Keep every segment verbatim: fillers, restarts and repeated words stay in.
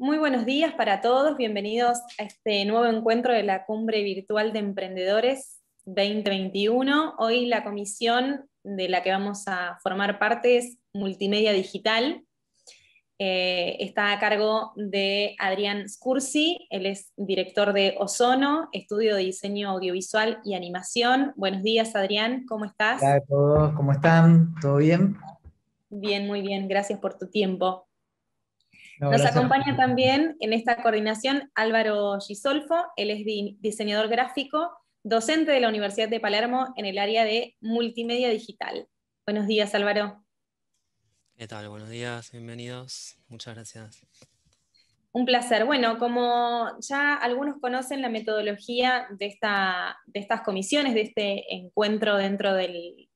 Muy buenos días para todos, bienvenidos a este nuevo encuentro de la Cumbre Virtual de Emprendedores veinte veintiuno. Hoy la comisión de la que vamos a formar parte es Multimedia Digital. Eh, está a cargo de Adrián Scursi, él es director de Ozono, estudio de diseño audiovisual y animación. Buenos días, Adrián, ¿cómo estás? Hola a todos, ¿cómo están? ¿Todo bien? Bien, muy bien, gracias por tu tiempo. No, Nos acompaña también en esta coordinación Álvaro Gisolfo, él es di- diseñador gráfico, docente de la Universidad de Palermo en el área de multimedia digital. Buenos días, Álvaro. ¿Qué tal? Buenos días, bienvenidos, muchas gracias. Un placer. Bueno, como ya algunos conocen la metodología de, esta, de estas comisiones, de este encuentro dentro del,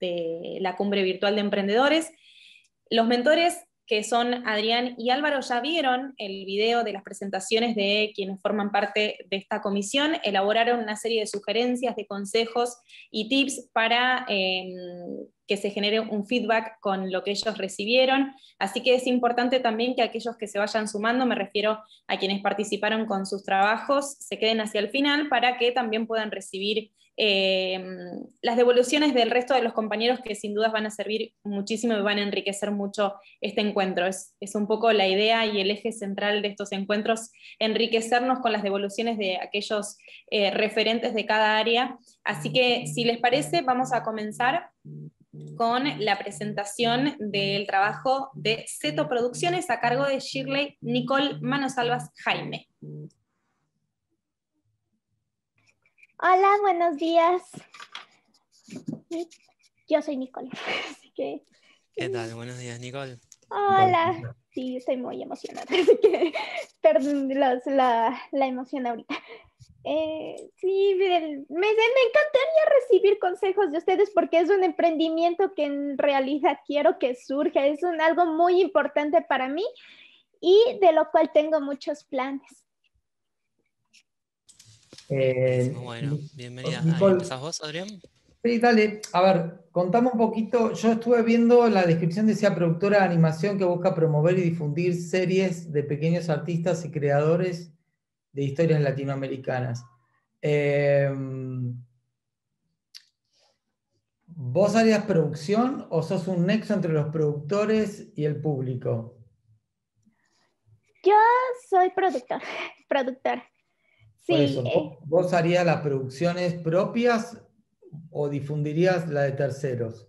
de la Cumbre Virtual de Emprendedores, los mentores que son Adrián y Álvaro, ya vieron el video de las presentaciones de quienes forman parte de esta comisión, elaboraron una serie de sugerencias, de consejos y tips para eh, que se genere un feedback con lo que ellos recibieron, así que es importante también que aquellos que se vayan sumando, me refiero a quienes participaron con sus trabajos, se queden hacia el final para que también puedan recibir eh, las devoluciones del resto de los compañeros que sin dudas van a servir muchísimo y van a enriquecer mucho este encuentro. Es, es un poco la idea y el eje central de estos encuentros, enriquecernos con las devoluciones de aquellos eh, referentes de cada área, así que si les parece vamos a comenzar con la presentación del trabajo de Seto Producciones a cargo de Shirley Nicole Manosalvas Jaime. Hola, buenos días. Yo soy Nicole. ¿Qué tal? Buenos días, Nicole. Hola. Sí, estoy muy emocionada. Así que perdón la, la, la emoción ahorita. Eh, sí, me, me encantaría recibir consejos de ustedes porque es un emprendimiento que en realidad quiero que surja, es un, algo muy importante para mí y de lo cual tengo muchos planes. Eh, bueno, bienvenida. Nicole, ¿empezás vos, Adrián? Sí, dale. A ver, contame un poquito. Yo estuve viendo la descripción de esa productora de animación que busca promover y difundir series de pequeños artistas y creadores de historias latinoamericanas. Eh, ¿Vos harías producción o sos un nexo entre los productores y el público? Yo soy productor, productor. Sí, eso, eh, ¿vos harías las producciones propias o difundirías la de terceros?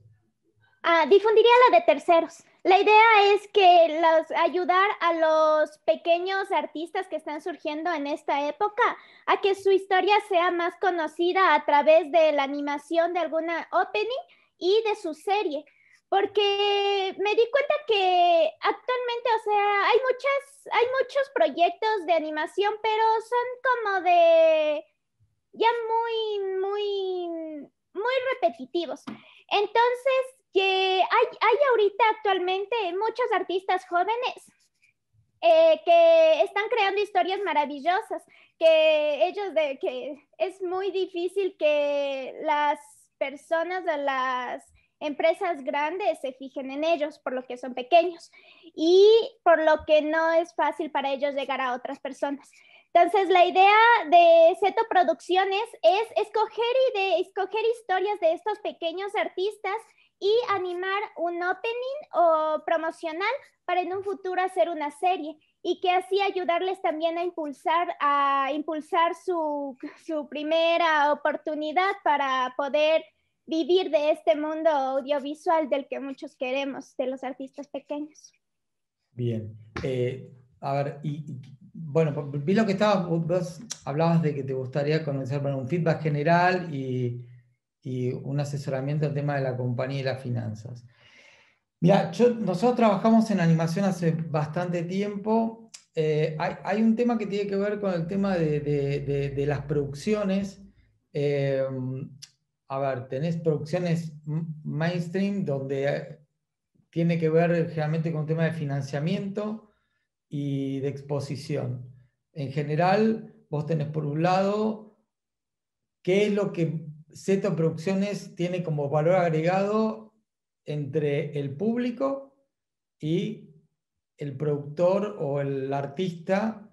Ah, difundiría la de terceros. La idea es que los, ayudar a los pequeños artistas que están surgiendo en esta época a que su historia sea más conocida a través de la animación de alguna opening y de su serie. Porque me di cuenta que actualmente, o sea, hay, muchas, hay muchos proyectos de animación, pero son como de ya muy, muy, muy repetitivos. Entonces, que hay, hay ahorita actualmente muchos artistas jóvenes eh, que están creando historias maravillosas, que ellos de, que es muy difícil que las personas de las empresas grandes se fijen en ellos por lo que son pequeños y por lo que no es fácil para ellos llegar a otras personas. Entonces, la idea de Seto Producciones es escoger, y de, escoger historias de estos pequeños artistas y animar un opening o promocional para en un futuro hacer una serie y que así ayudarles también a impulsar, a impulsar su, su primera oportunidad para poder vivir de este mundo audiovisual del que muchos queremos, de los artistas pequeños. Bien. Eh, a ver, y, y, bueno, vi lo que estabas, vos hablabas de que te gustaría comenzar con un feedback general y y un asesoramiento al tema de la compañía y las finanzas. Mira, yo, nosotros trabajamos en animación hace bastante tiempo. Eh, hay, hay un tema que tiene que ver con el tema de, de, de, de las producciones. Eh, a ver, tenés producciones mainstream donde tiene que ver generalmente con el tema de financiamiento y de exposición. En general, vos tenés por un lado, ¿qué es lo que Seto Producciones tiene como valor agregado entre el público y el productor o el artista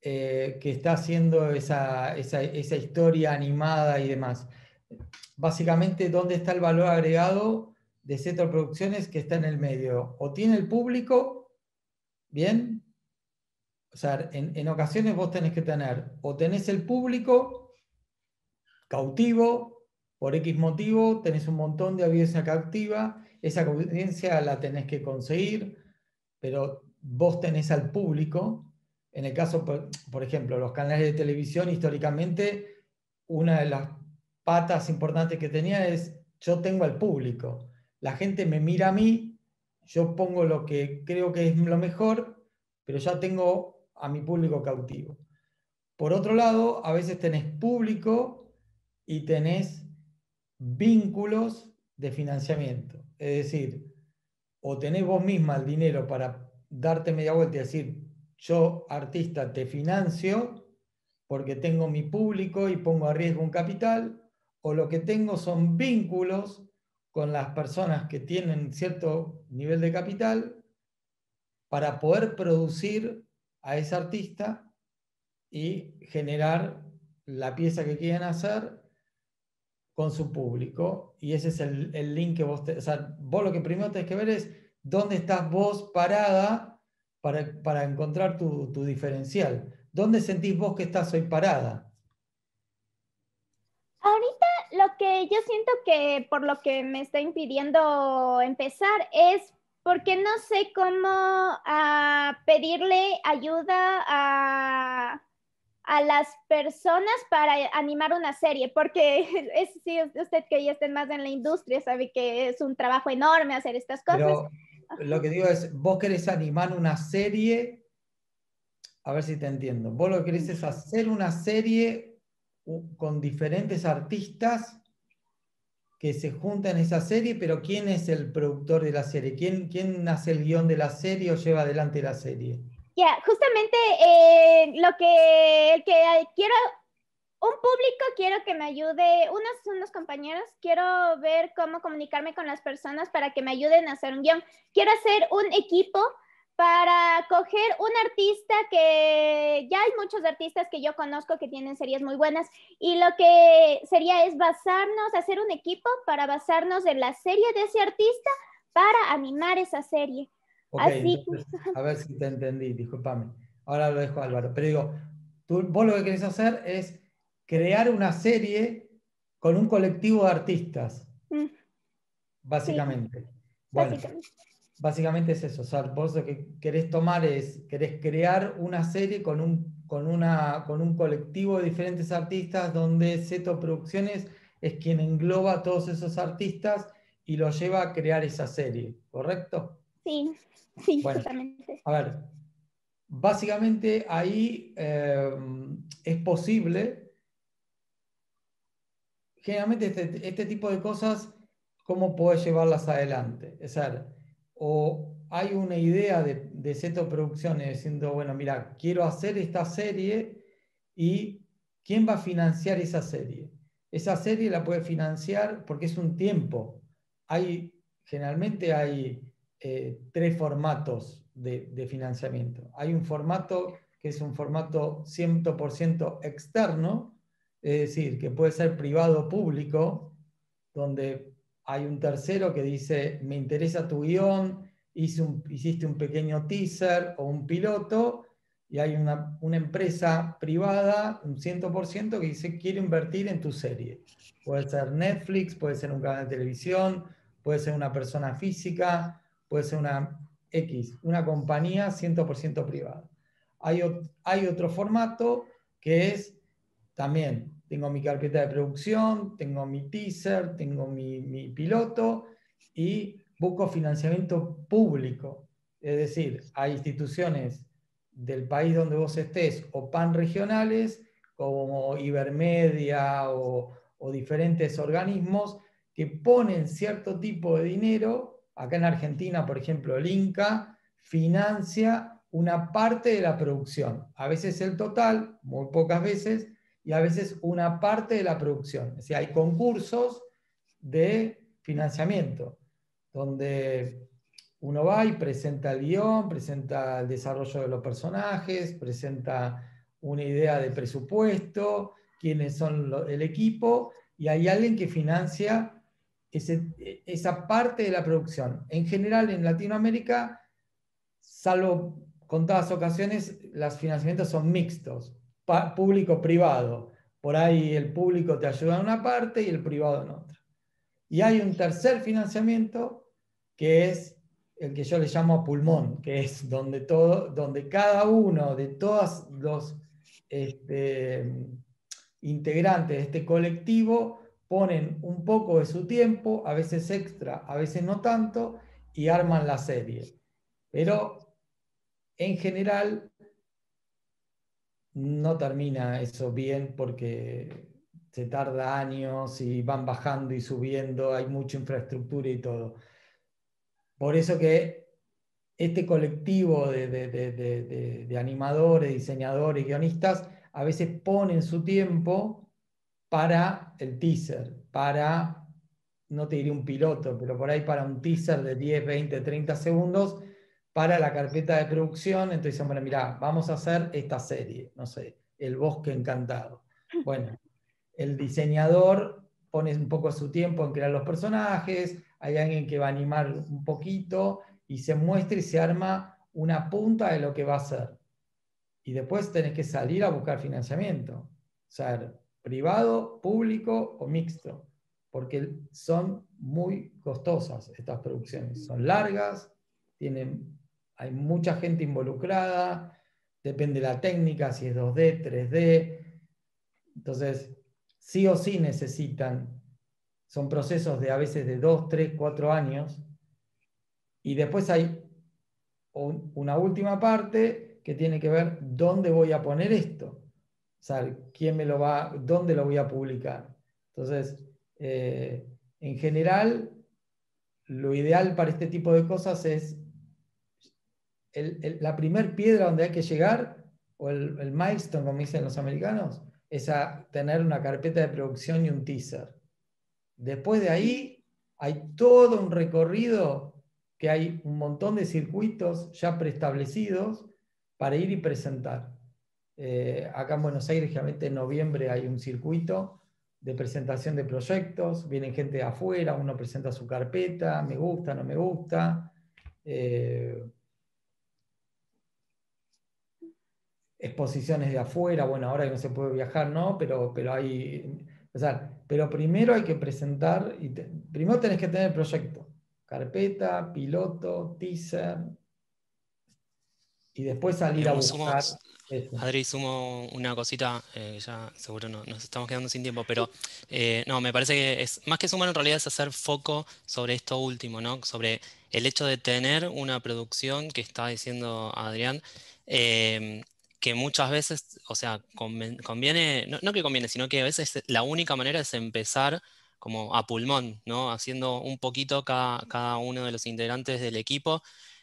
eh, que está haciendo esa, esa, esa historia animada y demás. Básicamente, ¿dónde está el valor agregado de Seto Producciones que está en el medio? O tiene el público, ¿bien? O sea, en, en ocasiones vos tenés que tener, o tenés el público cautivo, por X motivo, tenés un montón de audiencia cautiva, esa audiencia la tenés que conseguir, pero vos tenés al público. En el caso, por, por ejemplo, los canales de televisión, históricamente, una de las patas importantes que tenía es, yo tengo al público, la gente me mira a mí, yo pongo lo que creo que es lo mejor, pero ya tengo a mi público cautivo. Por otro lado, a veces tenés público y tenés vínculos de financiamiento, es decir, o tenés vos misma el dinero para darte media vuelta y decir, yo, artista, te financio porque tengo mi público y pongo a riesgo un capital, o lo que tengo son vínculos con las personas que tienen cierto nivel de capital para poder producir a ese artista y generar la pieza que quieren hacer con su público. Y ese es el, el link que vos... Te, o sea, vos lo que primero tenés que ver es dónde estás vos parada para, para encontrar tu, tu diferencial. ¿Dónde sentís vos que estás hoy parada? Ahorita lo que yo siento que por lo que me está impidiendo empezar es porque no sé cómo uh, pedirle ayuda a... a las personas para animar una serie, porque es, sí, usted que ya esté más en la industria sabe que es un trabajo enorme hacer estas cosas. Pero lo que digo es, vos querés animar una serie, a ver si te entiendo, vos lo que querés es hacer una serie con diferentes artistas que se juntan en esa serie, pero ¿quién es el productor de la serie? ¿Quién, quién hace el guión de la serie o lleva adelante la serie? Ya, yeah, justamente eh, lo que, que quiero, un público quiero que me ayude, unos, unos compañeros, quiero ver cómo comunicarme con las personas para que me ayuden a hacer un guión. Quiero hacer un equipo para coger un artista que, ya hay muchos artistas que yo conozco que tienen series muy buenas, y lo que sería es basarnos, hacer un equipo para basarnos en la serie de ese artista para animar esa serie. Okay, así. Entonces, a ver si te entendí, discúlpame. Ahora lo dejo a Álvaro. Pero digo, tú, vos lo que querés hacer es crear una serie con un colectivo de artistas. Mm. Básicamente. Sí. Bueno, básicamente. Básicamente es eso. O sea, vos lo que querés tomar es, querés crear una serie con un, con una, con un colectivo de diferentes artistas donde Seto Producciones es quien engloba a todos esos artistas y los lleva a crear esa serie, ¿correcto? Sí, sí, bueno, justamente. A ver, básicamente ahí eh, es posible, generalmente este, este tipo de cosas, ¿cómo podés llevarlas adelante? Es decir, o hay una idea de, de Seto Producciones diciendo, bueno, mira, quiero hacer esta serie y ¿quién va a financiar esa serie? Esa serie la puede financiar porque es un tiempo. Hay, generalmente hay... Eh, tres formatos de, de financiamiento. Hay un formato que es un formato cien por ciento externo, es decir, que puede ser privado o público, donde hay un tercero que dice, me interesa tu guión, hice un, hiciste un pequeño teaser o un piloto, y hay una, una empresa privada, un cien por ciento, que dice, quiero invertir en tu serie. Puede ser Netflix, puede ser un canal de televisión, puede ser una persona física, puede ser una X, una compañía cien por ciento privada. Hay, o, hay otro formato que es también, tengo mi carpeta de producción, tengo mi teaser, tengo mi, mi piloto y busco financiamiento público. Es decir, hay instituciones del país donde vos estés o panregionales como Ibermedia o, o diferentes organismos que ponen cierto tipo de dinero. Acá en Argentina, por ejemplo, el INCA financia una parte de la producción. A veces el total, muy pocas veces, y a veces una parte de la producción. Es decir, hay concursos de financiamiento, donde uno va y presenta el guión, presenta el desarrollo de los personajes, presenta una idea de presupuesto, quiénes son lo, el equipo, y hay alguien que financia ese, esa parte de la producción. En general, en Latinoamérica, salvo contadas ocasiones, los financiamientos son mixtos, público-privado. Por ahí el público te ayuda en una parte y el privado en otra. Y hay un tercer financiamiento que es el que yo le llamo pulmón, que es donde, todo, donde cada uno de todos los este, integrantes de este colectivo ponen un poco de su tiempo, a veces extra, a veces no tanto, y arman la serie. Pero en general no termina eso bien porque se tarda años y van bajando y subiendo, hay mucha infraestructura y todo. Por eso que este colectivo de, de, de, de, de, de animadores, diseñadores, guionistas, a veces ponen su tiempo para el teaser, para, no te diré un piloto, pero por ahí para un teaser de diez, veinte, treinta segundos, para la carpeta de producción. Entonces dicen, bueno, mirá, vamos a hacer esta serie, no sé, El Bosque Encantado. Bueno, el diseñador pone un poco su tiempo en crear los personajes, hay alguien que va a animar un poquito, y se muestra y se arma una punta de lo que va a hacer. Y después tenés que salir a buscar financiamiento, o sea, privado, público o mixto, porque son muy costosas estas producciones, son largas, tienen... hay mucha gente involucrada, depende de la técnica, si es dos D, tres D. Entonces, sí o sí necesitan, son procesos de a veces de dos, tres, cuatro años. Y después hay un, una última parte que tiene que ver dónde voy a poner esto. O sea, quién me lo va, dónde lo voy a publicar. Entonces, eh, en general, lo ideal para este tipo de cosas es El, el, la primer piedra donde hay que llegar, o el, el milestone, como dicen los americanos, es a tener una carpeta de producción y un teaser. Después de ahí hay todo un recorrido, que hay un montón de circuitos ya preestablecidos para ir y presentar. Eh, acá en Buenos Aires, generalmente en noviembre hay un circuito de presentación de proyectos, vienen gente de afuera, uno presenta su carpeta, me gusta, no me gusta... Eh, exposiciones de afuera, bueno, ahora que no se puede viajar, ¿no? Pero, pero hay... O sea, pero primero hay que presentar, y te, primero tenés que tener el proyecto, carpeta, piloto, teaser, y después salir a buscar... Eso. Adri, sumo una cosita, eh, ya seguro no, nos estamos quedando sin tiempo, pero eh, no, me parece que es más que sumar, en realidad es hacer foco sobre esto último, ¿no? Sobre el hecho de tener una producción que está diciendo Adrián, eh, que muchas veces, o sea, conviene, no, no que conviene, sino que a veces la única manera es empezar como a pulmón, ¿no? Haciendo un poquito cada, cada uno de los integrantes del equipo.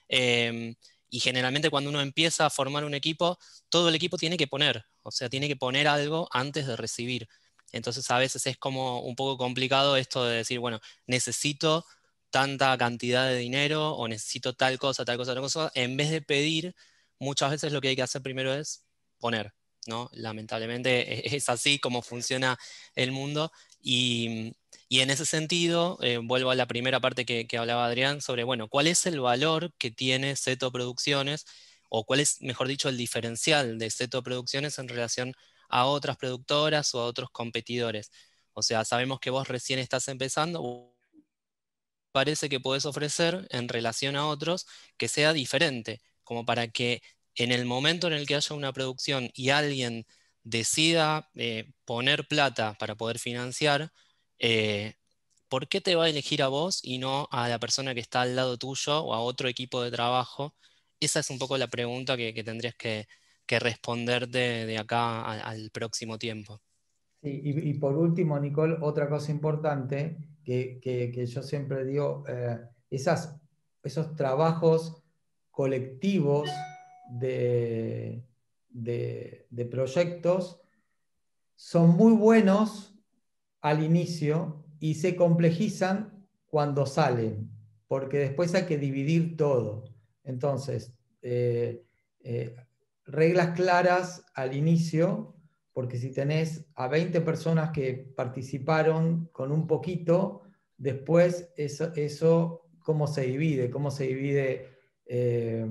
Eh, y generalmente cuando uno empieza a formar un equipo, todo el equipo tiene que poner, o sea, tiene que poner algo antes de recibir. Entonces a veces es como un poco complicado esto de decir, bueno, necesito tanta cantidad de dinero, o necesito tal cosa, tal cosa, tal cosa, en vez de pedir. Muchas veces lo que hay que hacer primero es poner, ¿no? Lamentablemente es así como funciona el mundo, y, y en ese sentido, eh, vuelvo a la primera parte que, que hablaba Adrián, sobre, bueno, ¿cuál es el valor que tiene Seto Producciones, o cuál es, mejor dicho, el diferencial de Seto Producciones en relación a otras productoras o a otros competidores? O sea, sabemos que vos recién estás empezando, parece que podés ofrecer en relación a otros que sea diferente, como para que en el momento en el que haya una producción y alguien decida eh, poner plata para poder financiar, eh, ¿por qué te va a elegir a vos y no a la persona que está al lado tuyo o a otro equipo de trabajo? Esa es un poco la pregunta que, que tendrías que, que responderte de, de acá a, al próximo tiempo. Sí, y, y por último, Nicole, otra cosa importante que, que, que yo siempre digo, eh, esas, esos trabajos... colectivos de, de, de proyectos son muy buenos al inicio y se complejizan cuando salen. porque después hay que dividir todo. Entonces, eh, eh, reglas claras al inicio, porque si tenés a veinte personas que participaron con un poquito, después eso, eso cómo se divide, cómo se divide eh,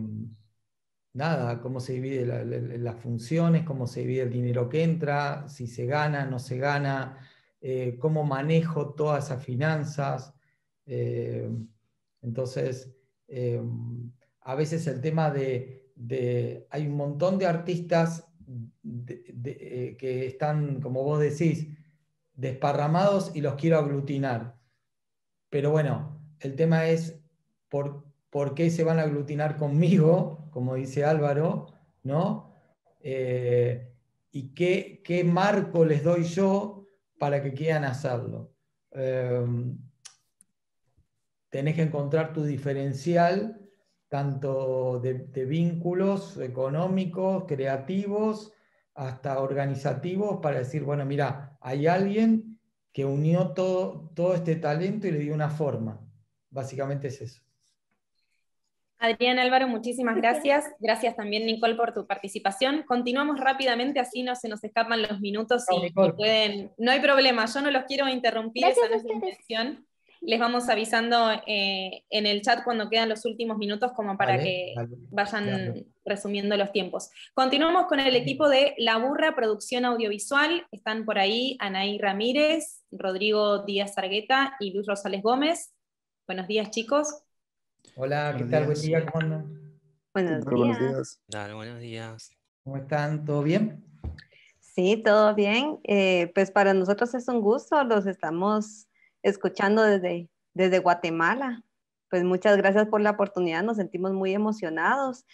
nada, cómo se divide la, la, las funciones, cómo se divide el dinero que entra, si se gana, no se gana, eh, cómo manejo todas esas finanzas. Eh, entonces, eh, a veces el tema de, de... Hay un montón de artistas de, de, eh, que están, como vos decís, desparramados y los quiero aglutinar. Pero bueno, el tema es por, por qué se van a aglutinar conmigo, como dice Álvaro, ¿no? Eh, y qué, qué marco les doy yo para que quieran hacerlo. Eh, tenés que encontrar tu diferencial, tanto de, de vínculos económicos, creativos, hasta organizativos, para decir, bueno, mira, hay alguien que unió todo, todo este talento y le dio una forma. Básicamente es eso. Adrián, Álvaro, muchísimas gracias. Gracias también, Nicole, por tu participación. Continuamos rápidamente, así no se nos escapan los minutos. No, y Nicole. Pueden... No hay problema, yo no los quiero interrumpir, gracias, esa no es la intención. Les vamos avisando eh, en el chat cuando quedan los últimos minutos, como para vale, que vale, vayan claro. resumiendo los tiempos. Continuamos con el equipo de La Burra Producción Audiovisual. Están por ahí Anaí Ramírez, Rodrigo Díaz Argueta y Luis Rosales Gómez. Buenos días, chicos. Hola, ¿qué tal? Buen día, ¿cómo andan? Buenos días. Buenos días. Dale, buenos días. ¿Cómo están? ¿Todo bien? Sí, todo bien. Eh, pues para nosotros es un gusto, los estamos... escuchando desde, desde Guatemala. Pues muchas gracias por la oportunidad, nos sentimos muy emocionados.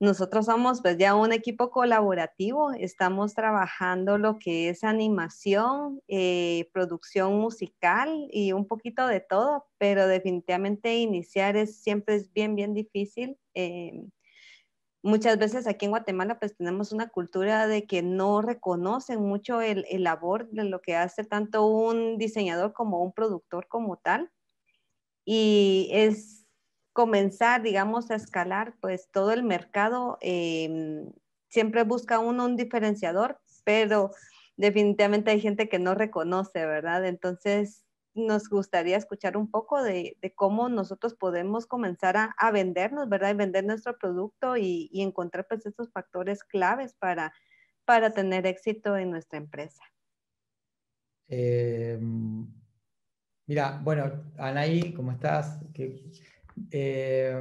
Nosotros somos pues ya un equipo colaborativo, estamos trabajando lo que es animación, eh, producción musical y un poquito de todo, pero definitivamente iniciar es, siempre es bien, bien difícil. Eh, Muchas veces aquí en Guatemala pues tenemos una cultura de que no reconocen mucho el, el labor de lo que hace tanto un diseñador como un productor como tal. Y es comenzar, digamos, a escalar pues todo el mercado. Eh, siempre busca uno un diferenciador, pero definitivamente hay gente que no reconoce, ¿verdad? Entonces nos gustaría escuchar un poco de, de cómo nosotros podemos comenzar a, a vendernos, ¿verdad? Y vender nuestro producto y, y encontrar pues estos factores claves para, para tener éxito en nuestra empresa. Eh, mira, bueno, Anaí, ¿cómo estás? Que, eh,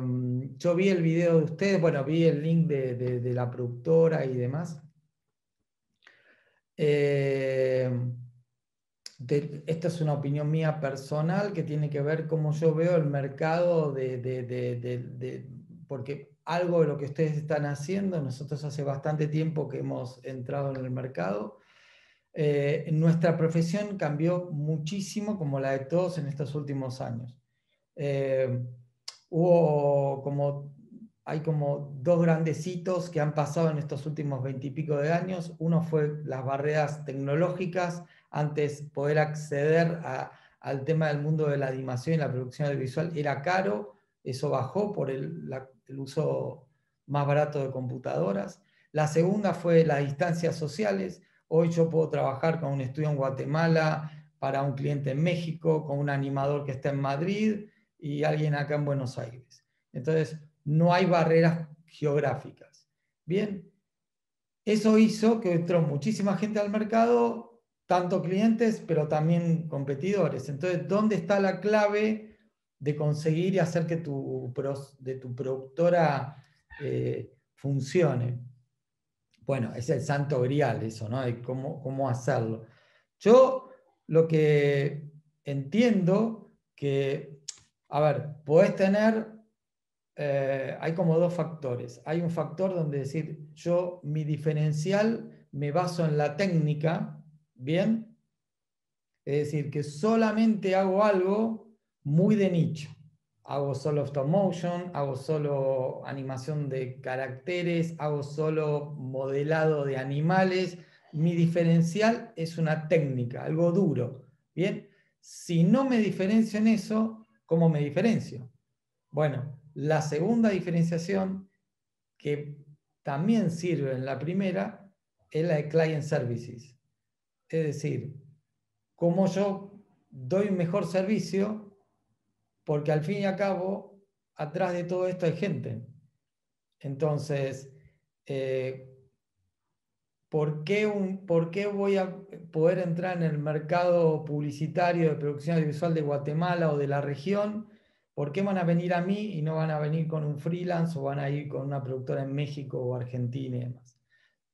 yo vi el video de ustedes, bueno, vi el link de, de, de la productora y demás. Eh, De, esta es una opinión mía personal que tiene que ver cómo yo veo el mercado de, de, de, de, de, porque algo de lo que ustedes están haciendo, nosotros hace bastante tiempo que hemos entrado en el mercado. Eh, nuestra profesión cambió muchísimo, como la de todos en estos últimos años. Eh, hubo como, hay como dos grandes hitos que han pasado en estos últimos veintipico de años. Uno fue las barreras tecnológicas. Antes poder acceder a, al tema del mundo de la animación y la producción audiovisual era caro, eso bajó por el, la, el uso más barato de computadoras. La segunda fue las distancias sociales. Hoy yo puedo trabajar con un estudio en Guatemala, para un cliente en México, con un animador que está en Madrid y alguien acá en Buenos Aires. Entonces, no hay barreras geográficas. Bien, eso hizo que entró muchísima gente al mercado, tanto clientes, pero también competidores. Entonces, ¿dónde está la clave de conseguir y hacer que tu, de tu productora eh, funcione? Bueno, es el santo grial eso, ¿no? De cómo, cómo hacerlo. Yo lo que entiendo que, a ver, podés tener, eh, hay como dos factores. Hay un factor donde decir, yo, mi diferencial me baso en la técnica. Bien, es decir, que solamente hago algo muy de nicho. Hago solo stop motion, hago solo animación de caracteres, hago solo modelado de animales. Mi diferencial es una técnica, algo duro. Bien, si no me diferencio en eso, ¿cómo me diferencio? Bueno, la segunda diferenciación, que también sirve en la primera, es la de Client Services. Es decir, cómo yo doy un mejor servicio, porque al fin y al cabo, atrás de todo esto hay gente. Entonces, eh, ¿por qué un, ¿por qué voy a poder entrar en el mercado publicitario de producción audiovisual de Guatemala o de la región? ¿Por qué van a venir a mí y no van a venir con un freelance o van a ir con una productora en México o Argentina y demás?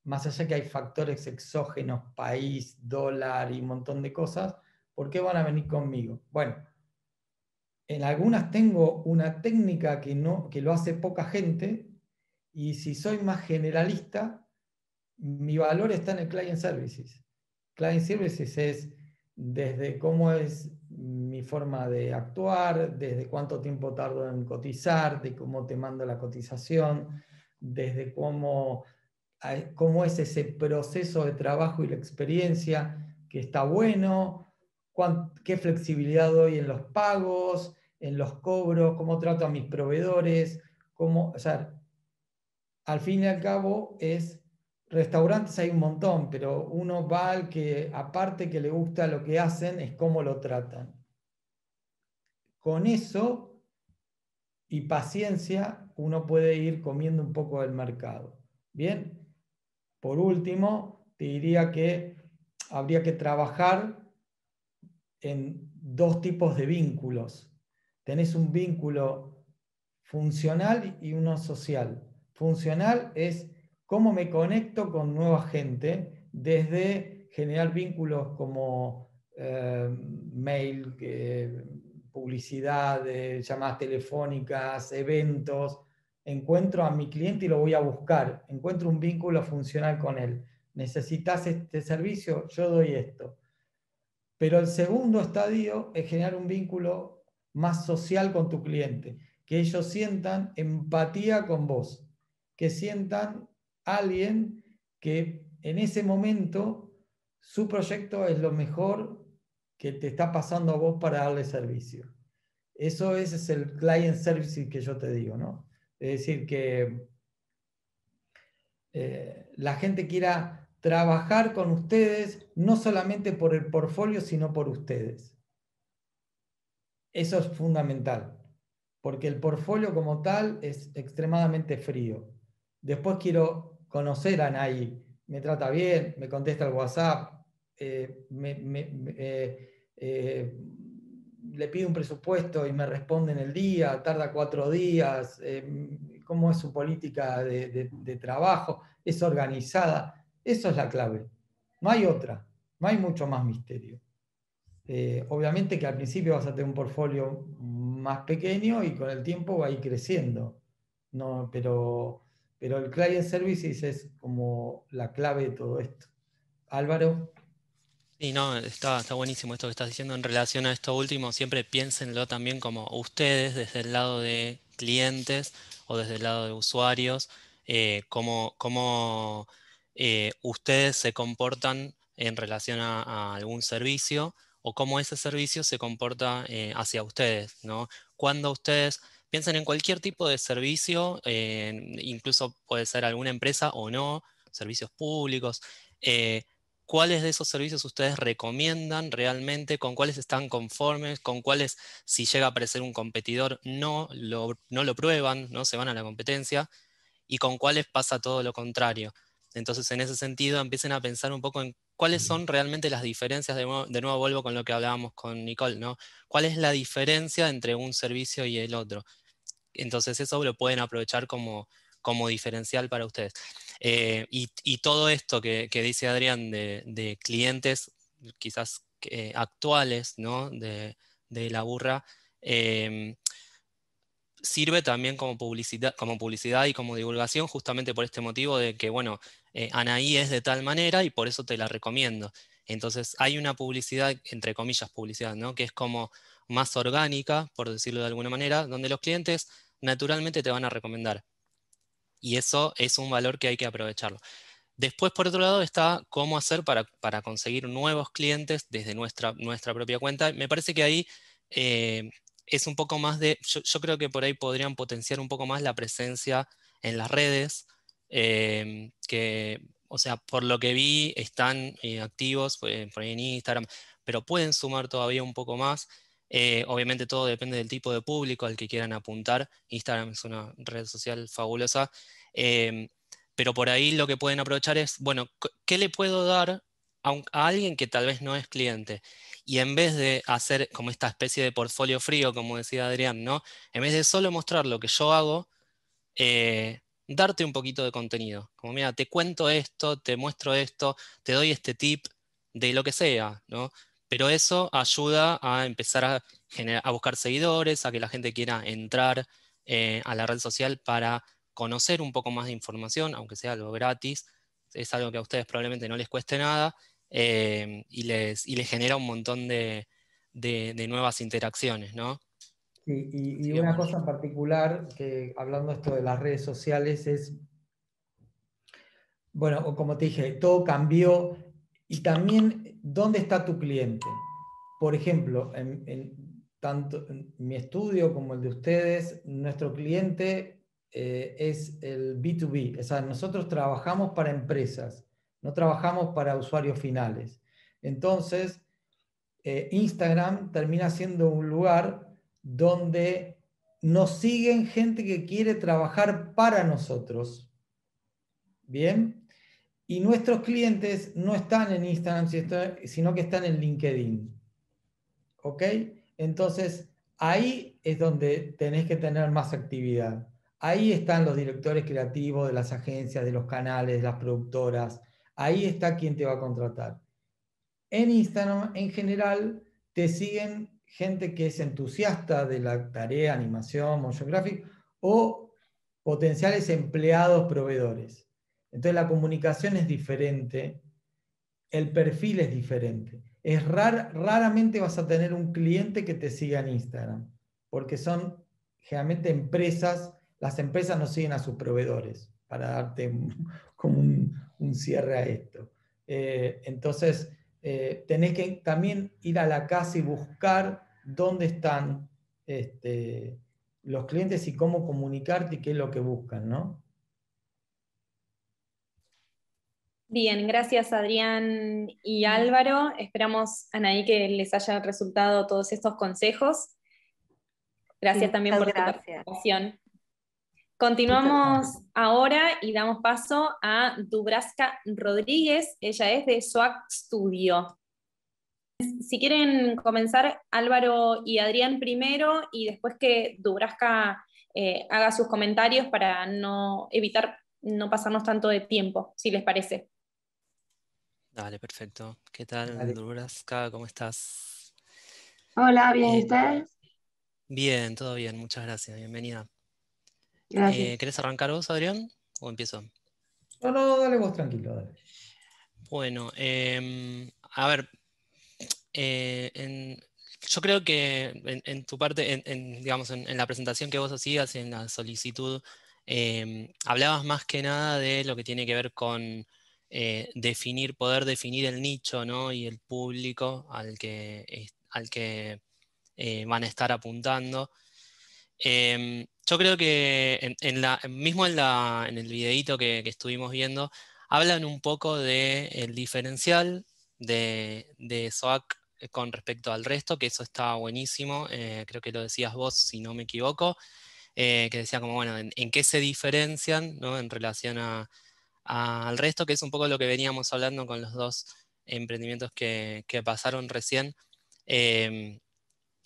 Más allá que hay factores exógenos, país, dólar y un montón de cosas, ¿por qué van a venir conmigo? Bueno, en algunas tengo una técnica que, no, que lo hace poca gente, y si soy más generalista, mi valor está en el Client Services. Client Services es desde cómo es mi forma de actuar, desde cuánto tiempo tardo en cotizar, de cómo te mando la cotización, desde cómo, cómo es ese proceso de trabajo y la experiencia, que está bueno, cuán, qué flexibilidad doy en los pagos, en los cobros, cómo trato a mis proveedores, cómo, o sea, al fin y al cabo es... Restaurantes hay un montón, pero uno va al que, aparte que le gusta lo que hacen, es cómo lo tratan. Con eso y paciencia, uno puede ir comiendo un poco del mercado. Bien, por último, te diría que habría que trabajar en dos tipos de vínculos. Tenés un vínculo funcional y uno social. Funcional es... ¿Cómo me conecto con nueva gente? Desde generar vínculos como eh, mail, eh, publicidad, eh, llamadas telefónicas, eventos. Encuentro a mi cliente y lo voy a buscar. Encuentro un vínculo funcional con él. ¿Necesitas este servicio? Yo doy esto. Pero el segundo estadio es generar un vínculo más social con tu cliente. Que ellos sientan empatía con vos. Que sientan... alguien que en ese momento su proyecto es lo mejor que te está pasando a vos para darle servicio. Eso ese es el client service que yo te digo, ¿no? Es decir, que eh, la gente quiera trabajar con ustedes, no solamente por el portfolio, sino por ustedes. Eso es fundamental, porque el portfolio como tal es extremadamente frío. Después quiero... conocer a Anaí, me trata bien, me contesta el WhatsApp, eh, me, me, me, eh, eh, le pido un presupuesto y me responde en el día, tarda cuatro días, eh, cómo es su política de, de, de trabajo, es organizada. Eso es la clave, no hay otra, no hay mucho más misterio. Eh, obviamente que al principio vas a tener un portfolio más pequeño y con el tiempo va a ir creciendo, no, pero... Pero el Client Services es como la clave de todo esto. Álvaro. Sí, no, está, está buenísimo esto que estás diciendo en relación a esto último. Siempre piénsenlo también como ustedes, desde el lado de clientes o desde el lado de usuarios, eh, cómo, cómo eh, ustedes se comportan en relación a, a algún servicio o cómo ese servicio se comporta eh, hacia ustedes, ¿no? Cuando ustedes... Piensen en cualquier tipo de servicio, eh, incluso puede ser alguna empresa o no, servicios públicos. Eh, ¿Cuáles de esos servicios ustedes recomiendan realmente? ¿Con cuáles están conformes? ¿Con cuáles, si llega a aparecer un competidor, no lo, no lo prueban, no se van a la competencia? ¿Y con cuáles pasa todo lo contrario? Entonces, en ese sentido, empiecen a pensar un poco en cuáles son realmente las diferencias. De nuevo, de nuevo vuelvo con lo que hablábamos con Nicole, ¿no? ¿Cuál es la diferencia entre un servicio y el otro? Entonces eso lo pueden aprovechar como, como diferencial para ustedes. Eh, y, y todo esto que, que dice Adrián de, de clientes quizás eh, actuales, ¿no? de, de La Burra, eh, sirve también como publicidad, como publicidad y como divulgación, justamente por este motivo de que, bueno, eh, Anaí es de tal manera y por eso te la recomiendo. Entonces hay una publicidad, entre comillas publicidad, ¿no? Que es como... más orgánica, por decirlo de alguna manera, donde los clientes naturalmente te van a recomendar. Y eso es un valor que hay que aprovecharlo. Después, por otro lado, está cómo hacer para, para conseguir nuevos clientes desde nuestra, nuestra propia cuenta. Me parece que ahí eh, es un poco más de, yo, yo creo que por ahí podrían potenciar un poco más la presencia en las redes, eh, que, o sea, por lo que vi están eh, activos eh, por ahí en Instagram, pero pueden sumar todavía un poco más. Eh, obviamente todo depende del tipo de público al que quieran apuntar. Instagram es una red social fabulosa, eh, pero por ahí lo que pueden aprovechar es, bueno, ¿qué le puedo dar a, un, a alguien que tal vez no es cliente? Y en vez de hacer como esta especie de portfolio frío, como decía Adrián, ¿no? En vez de solo mostrar lo que yo hago, eh, darte un poquito de contenido. Como, mira, te cuento esto, te muestro esto, te doy este tip de lo que sea, ¿no? Pero eso ayuda a empezar a, generar, a buscar seguidores, a que la gente quiera entrar eh, a la red social para conocer un poco más de información, aunque sea algo gratis. Es algo que a ustedes probablemente no les cueste nada eh, y, les, y les genera un montón de, de, de nuevas interacciones, ¿no? Sí, y, y una cosa en particular, que hablando esto de las redes sociales, es, bueno, como te dije, todo cambió. Y también, ¿dónde está tu cliente? Por ejemplo, en, en, tanto en mi estudio como el de ustedes, nuestro cliente eh, es el B dos B. O sea, nosotros trabajamos para empresas, no trabajamos para usuarios finales. Entonces, eh, Instagram termina siendo un lugar donde nos siguen gente que quiere trabajar para nosotros. ¿Bien? Y nuestros clientes no están en Instagram, sino que están en LinkedIn. ¿Ok? Entonces, ahí es donde tenés que tener más actividad. Ahí están los directores creativos de las agencias, de los canales, de las productoras. Ahí está quien te va a contratar. En Instagram, en general, te siguen gente que es entusiasta de la tarea, animación, motion graphic, o potenciales empleados, proveedores. Entonces la comunicación es diferente, el perfil es diferente. Es rar, raramente vas a tener un cliente que te siga en Instagram, porque son generalmente empresas, las empresas no siguen a sus proveedores, para darte un, como un, un cierre a esto. Eh, entonces eh, tenés que también ir a la casa y buscar dónde están este, los clientes y cómo comunicarte y qué es lo que buscan, ¿no? Bien, gracias Adrián y Álvaro. Esperamos, Anaí, que les hayan resultado todos estos consejos. Gracias sí, también por gracias. tu participación. Continuamos ahora y damos paso a Dubraska Rodríguez. Ella es de SOAC Studio. Si quieren comenzar, Álvaro y Adrián primero, y después que Dubraska eh, haga sus comentarios para no evitar no pasarnos tanto de tiempo, si les parece. Dale, perfecto. ¿Qué tal, Dubraska? ¿Cómo estás? Hola, bien, ¿y ustedes? Bien, todo bien, muchas gracias, bienvenida. Gracias. Eh, ¿Querés arrancar vos, Adrián? ¿O empiezo? No, no, dale vos, tranquilo. Dale. Bueno, eh, a ver, eh, en, yo creo que en, en tu parte, en, en, digamos, en, en la presentación que vos hacías, en la solicitud, Eh, hablabas más que nada de lo que tiene que ver con eh, definir, poder definir el nicho, ¿no? Y el público al que, al que eh, van a estar apuntando. Eh, yo creo que en, en la, mismo en, la, en el videíto que, que estuvimos viendo, hablan un poco del diferencial de, de SOAC con respecto al resto, que eso está buenísimo, eh, creo que lo decías vos, si no me equivoco. Eh, que decía como, bueno, en, en qué se diferencian, ¿no? En relación a, a, al resto, que es un poco lo que veníamos hablando con los dos emprendimientos que, que pasaron recién. Eh,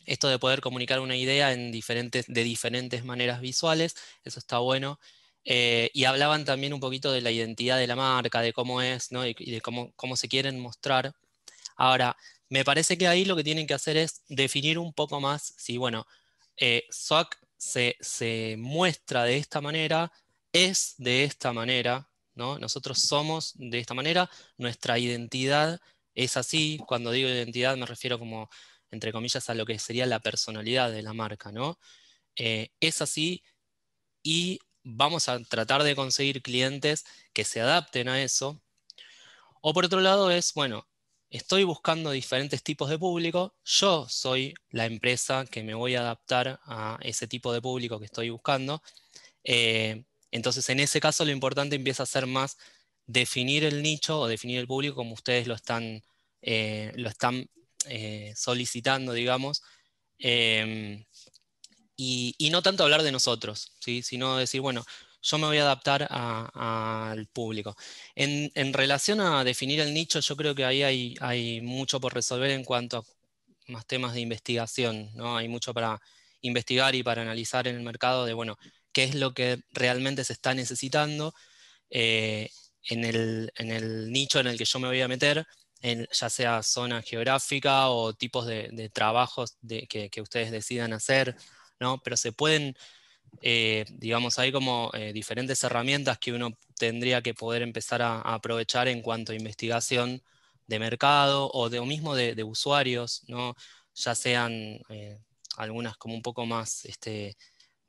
esto de poder comunicar una idea en diferentes, de diferentes maneras visuales, eso está bueno. Eh, y hablaban también un poquito de la identidad de la marca, de cómo es, ¿no? y, y de cómo, cómo se quieren mostrar. Ahora, me parece que ahí lo que tienen que hacer es definir un poco más si, bueno, eh, SOAC Se, se muestra de esta manera, es de esta manera, ¿no? Nosotros somos de esta manera, nuestra identidad es así. Cuando digo identidad me refiero como, entre comillas, a lo que sería la personalidad de la marca, ¿no? Eh, es así y vamos a tratar de conseguir clientes que se adapten a eso. O por otro lado es, bueno, estoy buscando diferentes tipos de público, yo soy la empresa que me voy a adaptar a ese tipo de público que estoy buscando. Eh, entonces, en ese caso, lo importante empieza a ser más definir el nicho o definir el público como ustedes lo están, eh, lo están eh, solicitando, digamos. Eh, y, y no tanto hablar de nosotros, ¿sí? Sino decir, bueno, yo me voy a adaptar al público. En, en relación a definir el nicho, yo creo que ahí hay, hay mucho por resolver en cuanto a más temas de investigación, ¿no? Hay mucho para investigar y para analizar en el mercado de, bueno, qué es lo que realmente se está necesitando eh, en, el, en el nicho en el que yo me voy a meter, en, ya sea zona geográfica o tipos de, de trabajos de, que, que ustedes decidan hacer, ¿no? Pero se pueden... Eh, digamos, hay como eh, diferentes herramientas que uno tendría que poder empezar a, a aprovechar en cuanto a investigación de mercado o, de, o mismo de, de usuarios, ¿no? Ya sean eh, algunas como un poco más, este,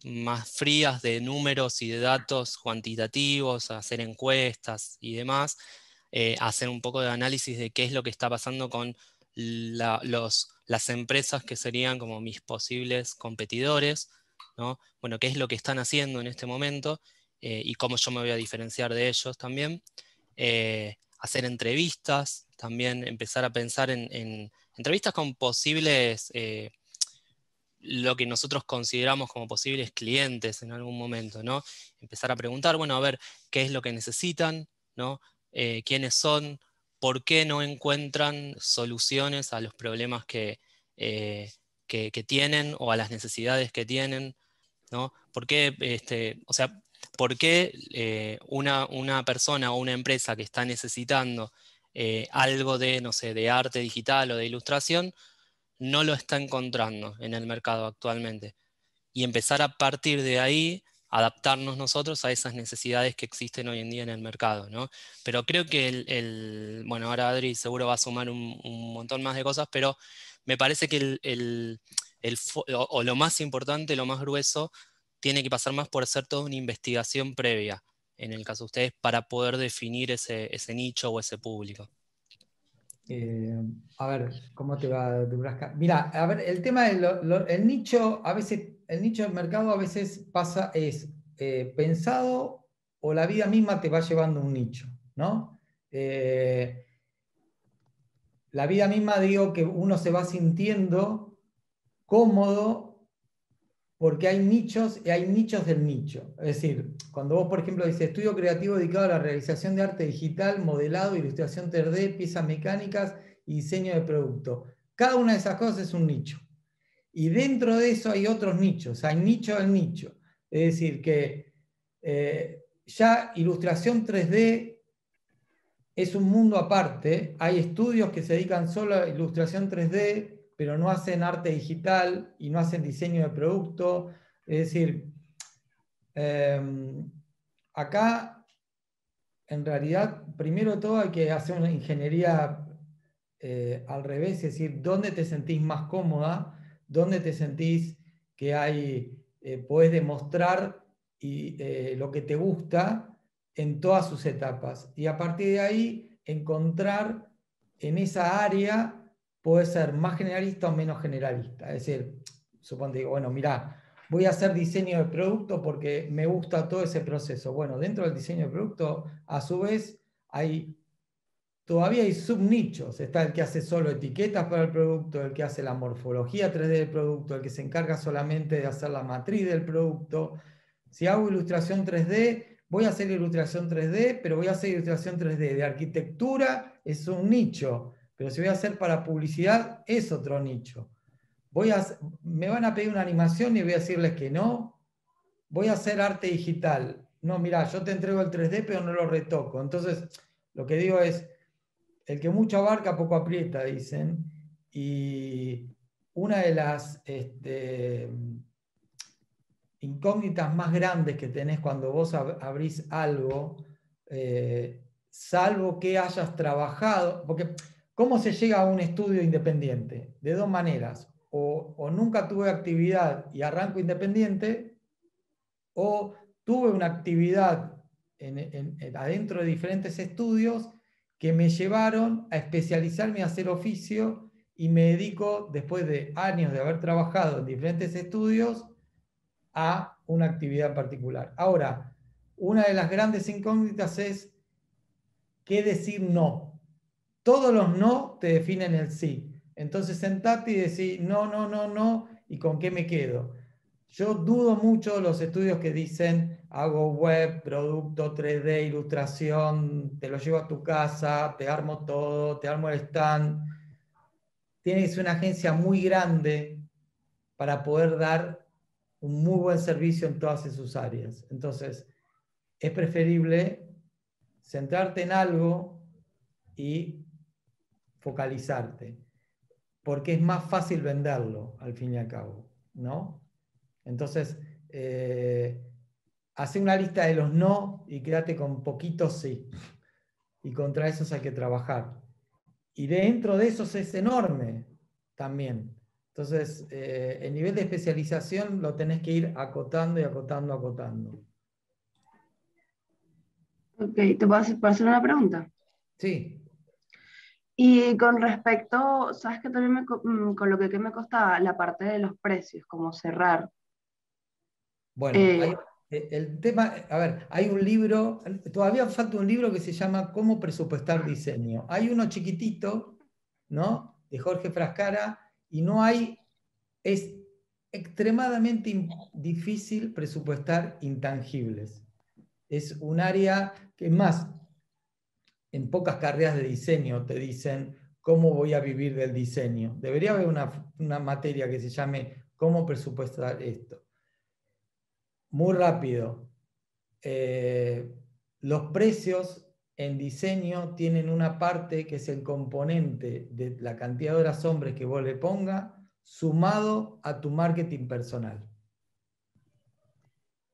más frías de números y de datos cuantitativos, hacer encuestas y demás, eh, hacer un poco de análisis de qué es lo que está pasando con la, los, las empresas que serían como mis posibles competidores, ¿no? Bueno, qué es lo que están haciendo en este momento eh, y cómo yo me voy a diferenciar de ellos también. Eh, hacer entrevistas, también empezar a pensar en, en entrevistas con posibles, eh, lo que nosotros consideramos como posibles clientes en algún momento, ¿no? Empezar a preguntar, bueno, a ver, qué es lo que necesitan, ¿no? Eh, quiénes son, por qué no encuentran soluciones a los problemas que, eh, que, que tienen o a las necesidades que tienen, ¿no? ¿Por qué, este, o sea, ¿por qué eh, una, una persona o una empresa que está necesitando eh, algo de, no sé, de arte digital o de ilustración, no lo está encontrando en el mercado actualmente? Y empezar a partir de ahí, adaptarnos nosotros a esas necesidades que existen hoy en día en el mercado, ¿no? Pero creo que el, el bueno, ahora Adri seguro va a sumar un, un montón más de cosas, pero me parece que el... el El, o, o lo más importante, lo más grueso, tiene que pasar más por hacer toda una investigación previa, en el caso de ustedes, para poder definir ese, ese nicho o ese público. Eh, a ver, ¿cómo te va, Dubraska? Mira, a ver, el tema del el nicho, a veces, el nicho del mercado a veces pasa, es eh, pensado o la vida misma te va llevando a un nicho, ¿no? Eh, la vida misma, digo, que uno se va sintiendo cómodo, porque hay nichos y hay nichos del nicho. Es decir, cuando vos, por ejemplo, dices estudio creativo dedicado a la realización de arte digital, modelado, ilustración tres D, piezas mecánicas y diseño de producto. Cada una de esas cosas es un nicho. Y dentro de eso hay otros nichos, hay nicho del nicho. Es decir, que eh, ya ilustración tres D es un mundo aparte, hay estudios que se dedican solo a ilustración tres D, pero no hacen arte digital y no hacen diseño de producto. Es decir, eh, acá, en realidad, primero de todo hay que hacer una ingeniería eh, al revés, es decir, ¿dónde te sentís más cómoda? ¿Dónde te sentís que hay, eh, podés demostrar y, eh, lo que te gusta en todas sus etapas? Y a partir de ahí, encontrar en esa área... Puede ser más generalista o menos generalista. Es decir, suponte, bueno, mirá, voy a hacer diseño de producto porque me gusta todo ese proceso. Bueno, dentro del diseño de producto, a su vez, hay, todavía hay subnichos. Está el que hace solo etiquetas para el producto, el que hace la morfología tres D del producto, el que se encarga solamente de hacer la matriz del producto. Si hago ilustración tres D, voy a hacer ilustración tres D, pero voy a hacer ilustración tres D. De arquitectura es un nicho. Pero si voy a hacer para publicidad, es otro nicho. Voy a, me van a pedir una animación y voy a decirles que no. Voy a hacer arte digital. No, mirá, yo te entrego el tres D, pero no lo retoco. Entonces, lo que digo es, el que mucho abarca, poco aprieta, dicen. Y una de las este, incógnitas más grandes que tenés cuando vos ab- abrís algo, eh, salvo que hayas trabajado... porque ¿cómo se llega a un estudio independiente? De dos maneras. O, o nunca tuve actividad y arranco independiente, o tuve una actividad en, en, en, adentro de diferentes estudios que me llevaron a especializarme, a hacer oficio, y me dedico, después de años de haber trabajado en diferentes estudios, a una actividad particular. Ahora, una de las grandes incógnitas es qué decir no. Todos los no te definen el sí. Entonces sentate y decís no, no, no, no, ¿y con qué me quedo? Yo dudo mucho de los estudios que dicen hago web, producto, tres D, ilustración, te lo llevo a tu casa, te armo todo, te armo el stand. Tiene que ser una agencia muy grande para poder dar un muy buen servicio en todas sus áreas. Entonces, es preferible centrarte en algo y focalizarte, porque es más fácil venderlo, al fin y al cabo, ¿no? Entonces, eh, hace una lista de los no y quédate con poquitos sí. Y contra esos hay que trabajar. Y dentro de esos es enorme también. Entonces, eh, el nivel de especialización lo tenés que ir acotando y acotando, acotando. Ok, ¿te puedo hacer una pregunta? Sí. Y con respecto, ¿sabes qué también me, con lo que, que me costaba? La parte de los precios, como cerrar. Bueno, eh, hay, el tema, a ver, hay un libro, todavía falta un libro que se llama Cómo presupuestar diseño. Hay uno chiquitito, ¿no? De Jorge Frascara. Y no hay, es extremadamente difícil presupuestar intangibles. Es un área que más, en pocas carreras de diseño te dicen cómo voy a vivir del diseño. Debería haber una, una materia que se llame cómo presupuestar esto. Muy rápido. Eh, los precios en diseño tienen una parte que es el componente de la cantidad de horas hombres que vos le pongas sumado a tu marketing personal.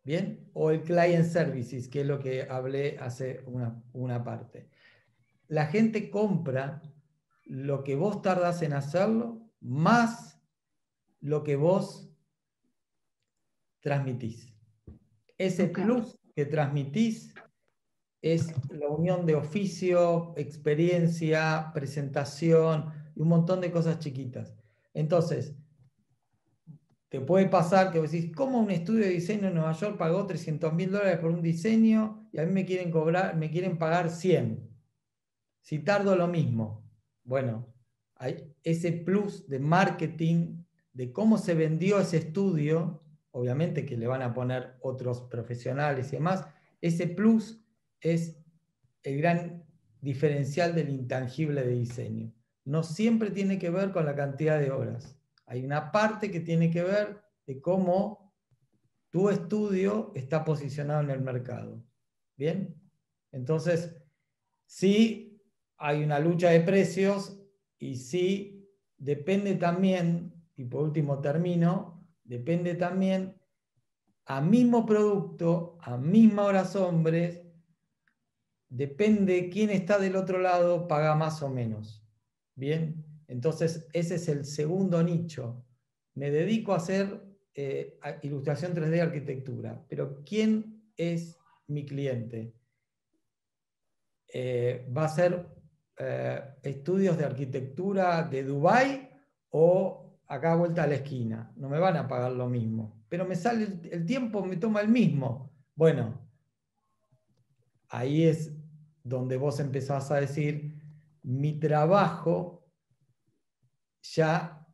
¿Bien? O el client services, que es lo que hablé hace una, una parte. La gente compra lo que vos tardás en hacerlo más lo que vos transmitís. Ese plus que transmitís es la unión de oficio, experiencia, presentación, y un montón de cosas chiquitas. Entonces, te puede pasar que vos decís, ¿cómo un estudio de diseño en Nueva York pagó trescientos mil dólares por un diseño y a mí me quieren cobrar, me quieren pagar cien? Si tardo lo mismo. Bueno, hay ese plus de marketing, de cómo se vendió ese estudio, obviamente que le van a poner otros profesionales y demás, ese plus es el gran diferencial del intangible de diseño. No siempre tiene que ver con la cantidad de horas. Hay una parte que tiene que ver de cómo tu estudio está posicionado en el mercado. ¿Bien? Entonces, sí hay una lucha de precios y sí depende también, y por último termino, depende también a mismo producto, a misma horas hombres, depende quién está del otro lado, paga más o menos. ¿Bien? Entonces, ese es el segundo nicho. Me dedico a hacer eh, ilustración tres D, arquitectura, pero ¿quién es mi cliente? Eh, ¿Va a ser eh, estudios de arquitectura de Dubái o acá vuelta a la esquina? No me van a pagar lo mismo, pero me sale el, el tiempo, me toma el mismo. Bueno, ahí es donde vos empezás a decir, mi trabajo ya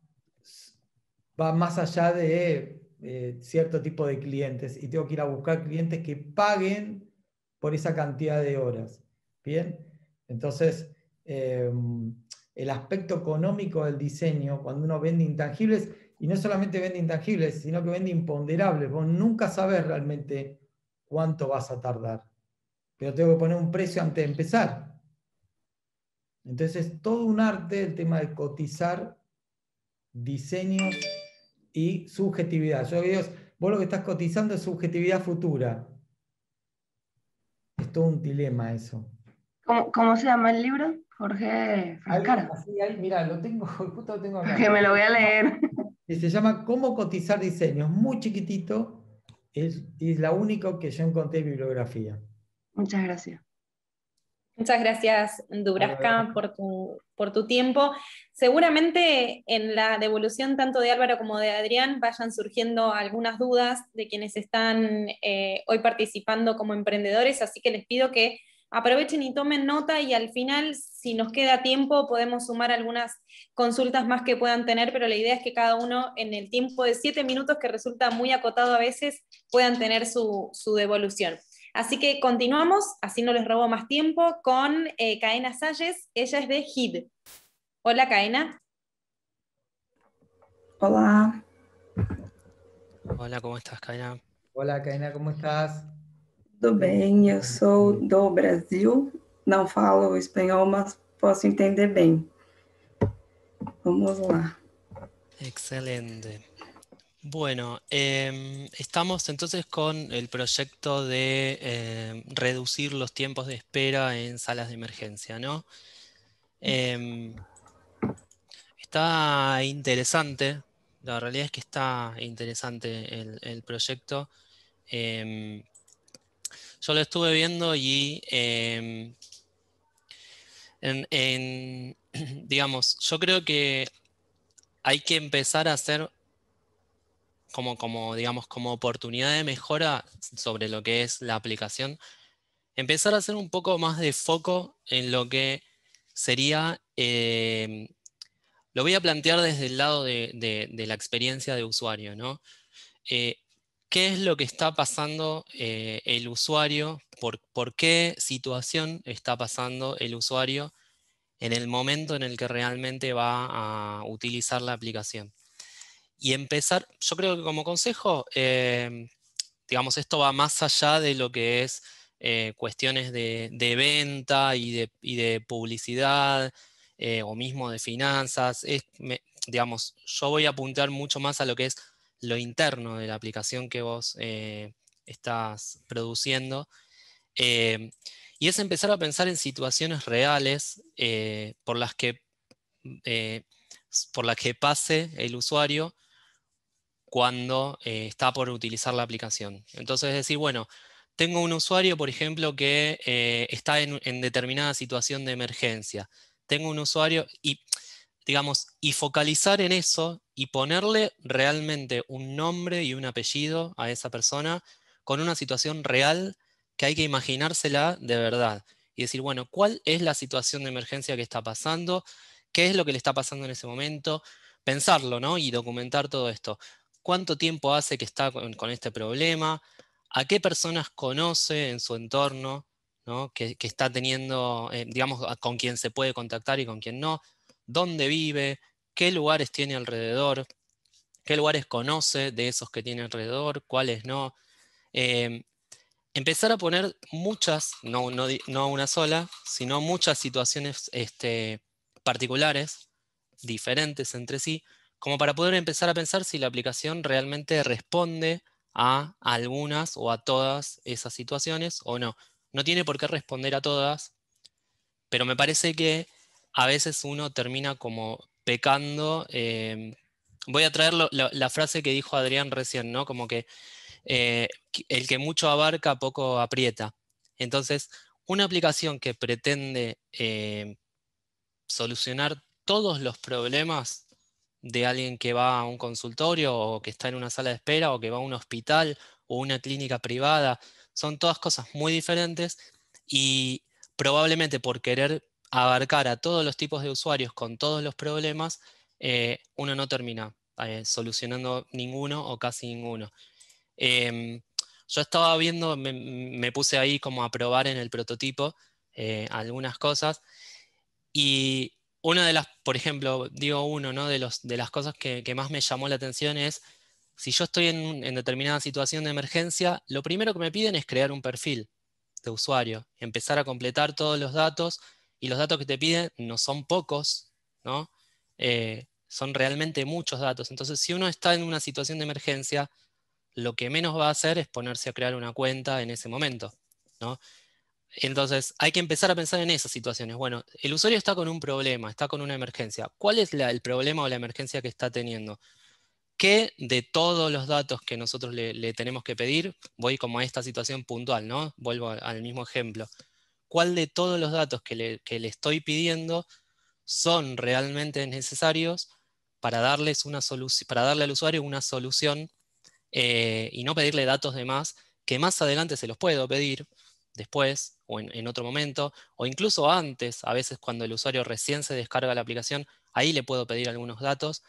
va más allá de eh, cierto tipo de clientes y tengo que ir a buscar clientes que paguen por esa cantidad de horas. ¿Bien? Entonces, eh, el aspecto económico del diseño, cuando uno vende intangibles, y no solamente vende intangibles, sino que vende imponderables, vos nunca sabés realmente cuánto vas a tardar. Pero tengo que poner un precio antes de empezar. Entonces es todo un arte el tema de cotizar diseños y subjetividad. Yo digo, vos lo que estás cotizando es subjetividad futura. Es todo un dilema eso. ¿Cómo, cómo se llama el libro? Jorge Frascara. Mirá, lo tengo, justo lo tengo acá. Que me lo voy a leer. Se llama Cómo cotizar diseños. Muy chiquitito. Es, es la única que yo encontré en bibliografía. Muchas gracias. Muchas gracias, Dubraska, por tu, por tu tiempo. Seguramente en la devolución tanto de Álvaro como de Adrián vayan surgiendo algunas dudas de quienes están eh, hoy participando como emprendedores, así que les pido que aprovechen y tomen nota, y al final, si nos queda tiempo, podemos sumar algunas consultas más que puedan tener, pero la idea es que cada uno, en el tiempo de siete minutos, que resulta muy acotado a veces, puedan tener su, su devolución. Así que continuamos, así no les robo más tiempo, con eh, Caena Salles. Ella es de H I D. Hola, Caena. Hola. Hola, ¿cómo estás, Caena? Hola, Caena, ¿cómo estás? Tudo bem, eu sou do Brasil, não falo espanhol, mas posso entender bem. Vamos lá. Excelente. Bueno, eh, estamos entonces con el proyecto de eh, reducir los tiempos de espera en salas de emergencia, ¿no? Eh, está interesante, la realidad es que está interesante el, el proyecto. Eh, Yo lo estuve viendo y, eh, en, en, digamos, yo creo que hay que empezar a hacer como, como, digamos, como oportunidad de mejora sobre lo que es la aplicación, empezar a hacer un poco más de foco en lo que sería, eh, lo voy a plantear desde el lado de, de, de la experiencia de usuario, ¿no? Eh, ¿Qué es lo que está pasando eh, el usuario? Por, ¿Por qué situación está pasando el usuario en el momento en el que realmente va a utilizar la aplicación? Y empezar, yo creo que como consejo, eh, digamos, esto va más allá de lo que es eh, cuestiones de, de venta y de, y de publicidad, eh, o mismo de finanzas. Es, me, digamos, yo voy a apuntar mucho más a lo que es lo interno de la aplicación que vos eh, estás produciendo, eh, y es empezar a pensar en situaciones reales eh, por, las que, eh, por las que pase el usuario cuando eh, está por utilizar la aplicación. Entonces, es decir, bueno, tengo un usuario, por ejemplo, que eh, está en, en determinada situación de emergencia. Tengo un usuario y, digamos, y focalizar en eso y ponerle realmente un nombre y un apellido a esa persona con una situación real que hay que imaginársela de verdad. Y decir, bueno, ¿cuál es la situación de emergencia que está pasando? ¿Qué es lo que le está pasando en ese momento? Pensarlo, ¿no? Y documentar todo esto. ¿Cuánto tiempo hace que está con, con este problema? ¿A qué personas conoce en su entorno, ¿no? que, que está teniendo, eh, digamos, con quién se puede contactar y con quién no? ¿Dónde vive? ¿Qué lugares tiene alrededor? ¿Qué lugares conoce de esos que tiene alrededor? ¿Cuáles no? Eh, empezar a poner muchas, no, no, no una sola, sino muchas situaciones este, particulares, diferentes entre sí, como para poder empezar a pensar si la aplicación realmente responde a algunas o a todas esas situaciones o no. No tiene por qué responder a todas, pero me parece que a veces uno termina como pecando, eh, voy a traer lo, la, la frase que dijo Adrián recién, ¿no? Como que eh, el que mucho abarca, poco aprieta. Entonces, una aplicación que pretende eh, solucionar todos los problemas de alguien que va a un consultorio, o que está en una sala de espera, o que va a un hospital, o una clínica privada, son todas cosas muy diferentes, y probablemente por querer abarcar a todos los tipos de usuarios con todos los problemas, eh, uno no termina eh, solucionando ninguno o casi ninguno. Eh, yo estaba viendo, me, me puse ahí como a probar en el prototipo eh, algunas cosas, y una de las, por ejemplo, digo uno, ¿no? de, los, de las cosas que, que más me llamó la atención es, si yo estoy en, en determinada situación de emergencia, lo primero que me piden es crear un perfil de usuario, empezar a completar todos los datos. Y los datos que te piden no son pocos, ¿no? Eh, son realmente muchos datos. Entonces, si uno está en una situación de emergencia, lo que menos va a hacer es ponerse a crear una cuenta en ese momento, ¿no? Entonces, hay que empezar a pensar en esas situaciones. Bueno, el usuario está con un problema, está con una emergencia. ¿Cuál es la, el problema o la emergencia que está teniendo? ¿Qué de todos los datos que nosotros le, le tenemos que pedir? Voy como a esta situación puntual, ¿no? Vuelvo al mismo ejemplo. cuál de todos los datos que le, que le estoy pidiendo son realmente necesarios para, darles una para darle al usuario una solución eh, y no pedirle datos de más, que más adelante se los puedo pedir después o en, en otro momento, o incluso antes, a veces cuando el usuario recién se descarga la aplicación, ahí le puedo pedir algunos datos,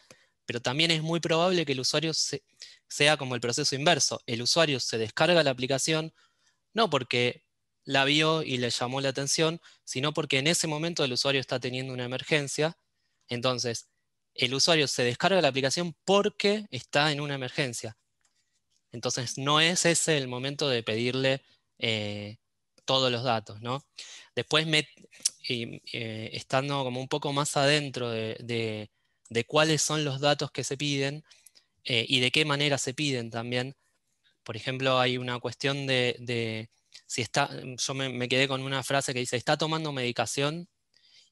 pero también es muy probable que el usuario se, sea como el proceso inverso. El usuario se descarga la aplicación no porque la vio y le llamó la atención, sino porque en ese momento el usuario está teniendo una emergencia. Entonces, el usuario se descarga la aplicación porque está en una emergencia. Entonces, no es ese el momento de pedirle eh, todos los datos, ¿no? Después, me, eh, eh, estando como un poco más adentro de, de, de cuáles son los datos que se piden eh, y de qué manera se piden también. Por ejemplo, hay una cuestión de... de si está, yo me, me quedé con una frase que dice, ¿está tomando medicación?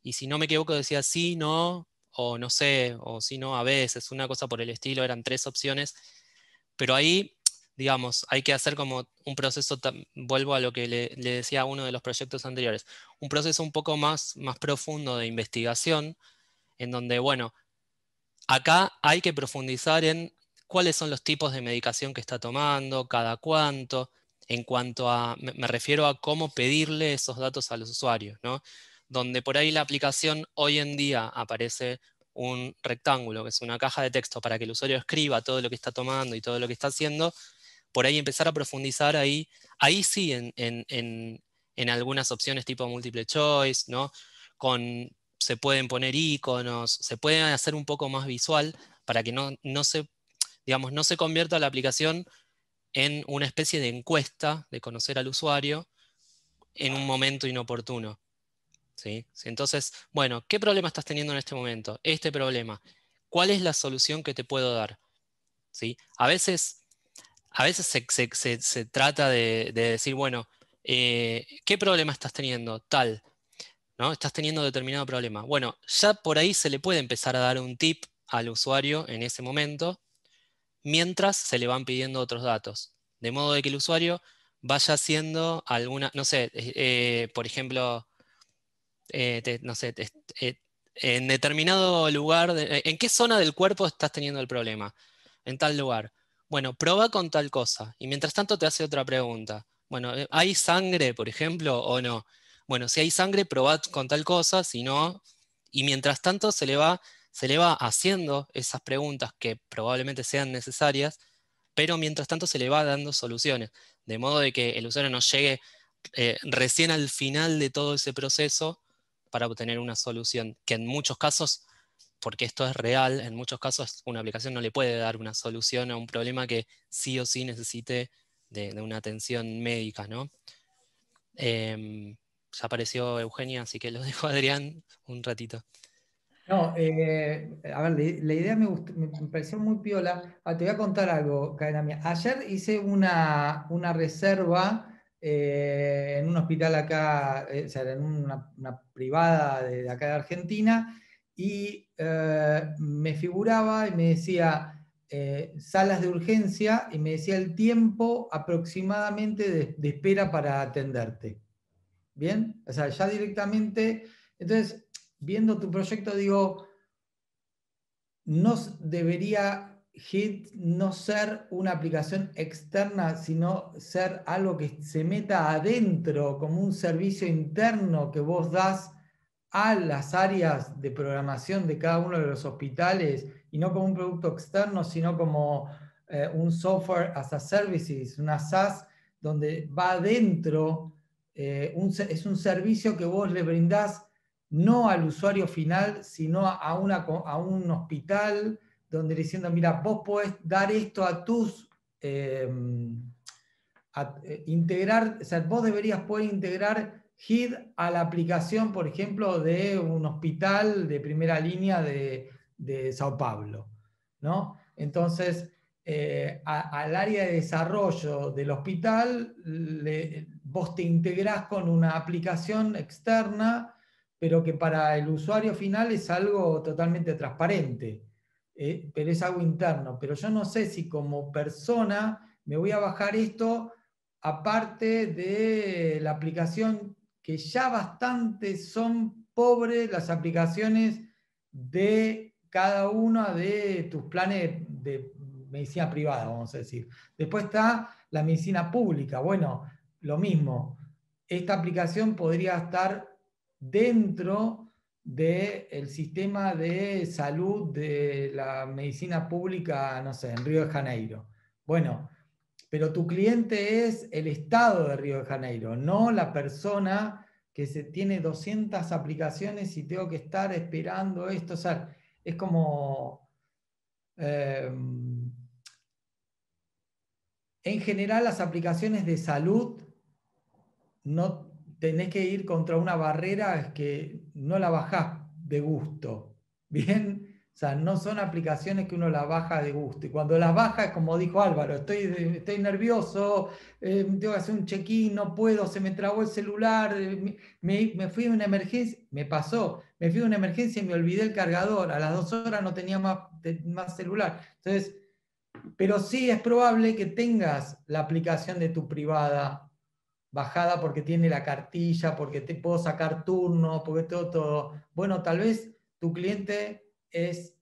Y si no me equivoco decía sí, no, o no sé, o sí, no, a veces, una cosa por el estilo, eran tres opciones. Pero ahí, digamos, hay que hacer como un proceso, vuelvo a lo que le, le decía a uno de los proyectos anteriores, un proceso un poco más, más profundo de investigación, en donde, bueno, acá hay que profundizar en cuáles son los tipos de medicación que está tomando, cada cuánto. En cuanto a, me refiero a cómo pedirle esos datos a los usuarios, ¿no? Donde por ahí la aplicación hoy en día aparece un rectángulo, que es una caja de texto para que el usuario escriba todo lo que está tomando y todo lo que está haciendo, por ahí empezar a profundizar ahí, ahí sí en, en, en, en algunas opciones tipo multiple choice, ¿no? Con, se pueden poner iconos, se pueden hacer un poco más visual para que no, no se, digamos, no se convierta la aplicación en una especie de encuesta de conocer al usuario en un momento inoportuno, ¿sí? Entonces, bueno, ¿qué problema estás teniendo en este momento? Este problema. ¿Cuál es la solución que te puedo dar? ¿Sí? A veces, a veces se, se, se, se trata de, de decir, bueno, eh, ¿qué problema estás teniendo? Tal, ¿no? Estás teniendo determinado problema. Bueno, ya por ahí se le puede empezar a dar un tip al usuario en ese momento, mientras se le van pidiendo otros datos, de modo de que el usuario vaya haciendo alguna, no sé, eh, por ejemplo, eh, te, no sé, te, eh, en determinado lugar, de, ¿en qué zona del cuerpo estás teniendo el problema? En tal lugar. Bueno, prueba con tal cosa, y mientras tanto te hace otra pregunta. Bueno, ¿hay sangre, por ejemplo, o no? Bueno, si hay sangre, probá con tal cosa, si no, y mientras tanto se le va... se le va haciendo esas preguntas que probablemente sean necesarias, pero mientras tanto se le va dando soluciones, de modo de que el usuario no llegue eh, recién al final de todo ese proceso para obtener una solución, que en muchos casos, porque esto es real, en muchos casos una aplicación no le puede dar una solución a un problema que sí o sí necesite de, de una atención médica, ¿no? Eh, ya apareció Eugenia, así que los dejo a Adrián un ratito. No, eh, a ver, la idea me, gustó, me pareció muy piola. Ah, te voy a contar algo, Caena mía. Ayer hice una, una reserva eh, en un hospital acá, eh, o sea, en una, una privada de, de acá de Argentina, y eh, me figuraba y me decía eh, salas de urgencia, y me decía el tiempo aproximadamente de, de espera para atenderte. ¿Bien? O sea, ya directamente, entonces... Viendo tu proyecto, digo, no debería H I D no ser una aplicación externa, sino ser algo que se meta adentro, como un servicio interno que vos das a las áreas de programación de cada uno de los hospitales, y no como un producto externo, sino como eh, un software as a services, una SaaS, donde va adentro, eh, un, es un servicio que vos le brindás no al usuario final, sino a, una, a un hospital, donde le diciendo, mira, vos podés dar esto a tus, eh, a, eh, integrar, o sea, vos deberías poder integrar H I D a la aplicación, por ejemplo, de un hospital de primera línea de, de Sao Paulo, ¿no? Entonces, eh, a, al área de desarrollo del hospital, le, vos te integrás con una aplicación externa, pero que para el usuario final es algo totalmente transparente, eh, pero es algo interno. Pero yo no sé si como persona me voy a bajar esto aparte de la aplicación que ya bastante son pobres las aplicaciones de cada uno de tus planes de medicina privada, vamos a decir. Después está la medicina pública. Bueno, lo mismo. Esta aplicación podría estar dentro del sistema de salud de la medicina pública, no sé, en Río de Janeiro. Bueno, pero tu cliente es el Estado de Río de Janeiro, no la persona que se tiene doscientas aplicaciones y tengo que estar esperando esto. O sea, es como... Eh, en general, las aplicaciones de salud no tenés que ir contra una barrera que no la bajás de gusto. ¿Bien? O sea, no son aplicaciones que uno la baja de gusto. Y cuando las baja, es como dijo Álvaro, estoy, estoy nervioso, eh, tengo que hacer un check-in, no puedo, se me trabó el celular, eh, me, me fui a una emergencia, me pasó, me fui a una emergencia y me olvidé el cargador, a las dos horas no tenía más, más celular. Entonces, pero sí es probable que tengas la aplicación de tu privada bajada porque tiene la cartilla, porque te puedo sacar turno, porque todo, todo. Bueno, tal vez tu cliente... es,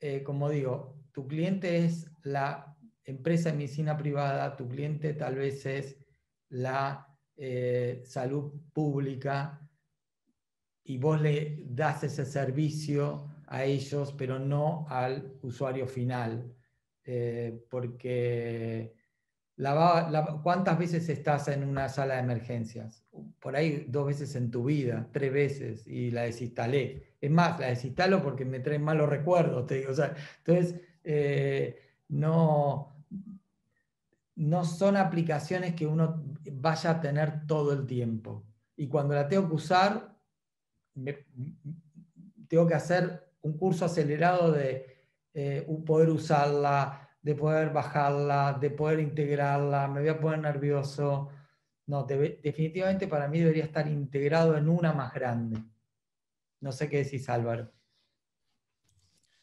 eh, como digo, tu cliente es la empresa de medicina privada, tu cliente tal vez es la eh, salud pública, y vos le das ese servicio a ellos, pero no al usuario final, eh, porque la, la, ¿cuántas veces estás en una sala de emergencias? Por ahí dos veces en tu vida, tres veces, y la desinstalé. Es más, la desinstalo porque me traen malos recuerdos, te digo. O sea, entonces, eh, no, no son aplicaciones que uno vaya a tener todo el tiempo. Y cuando la tengo que usar, me, tengo que hacer un curso acelerado de eh, poder usarla, de poder bajarla, de poder integrarla, me voy a poner nervioso. No, te, definitivamente para mí debería estar integrado en una más grande. No sé qué decís, Álvaro.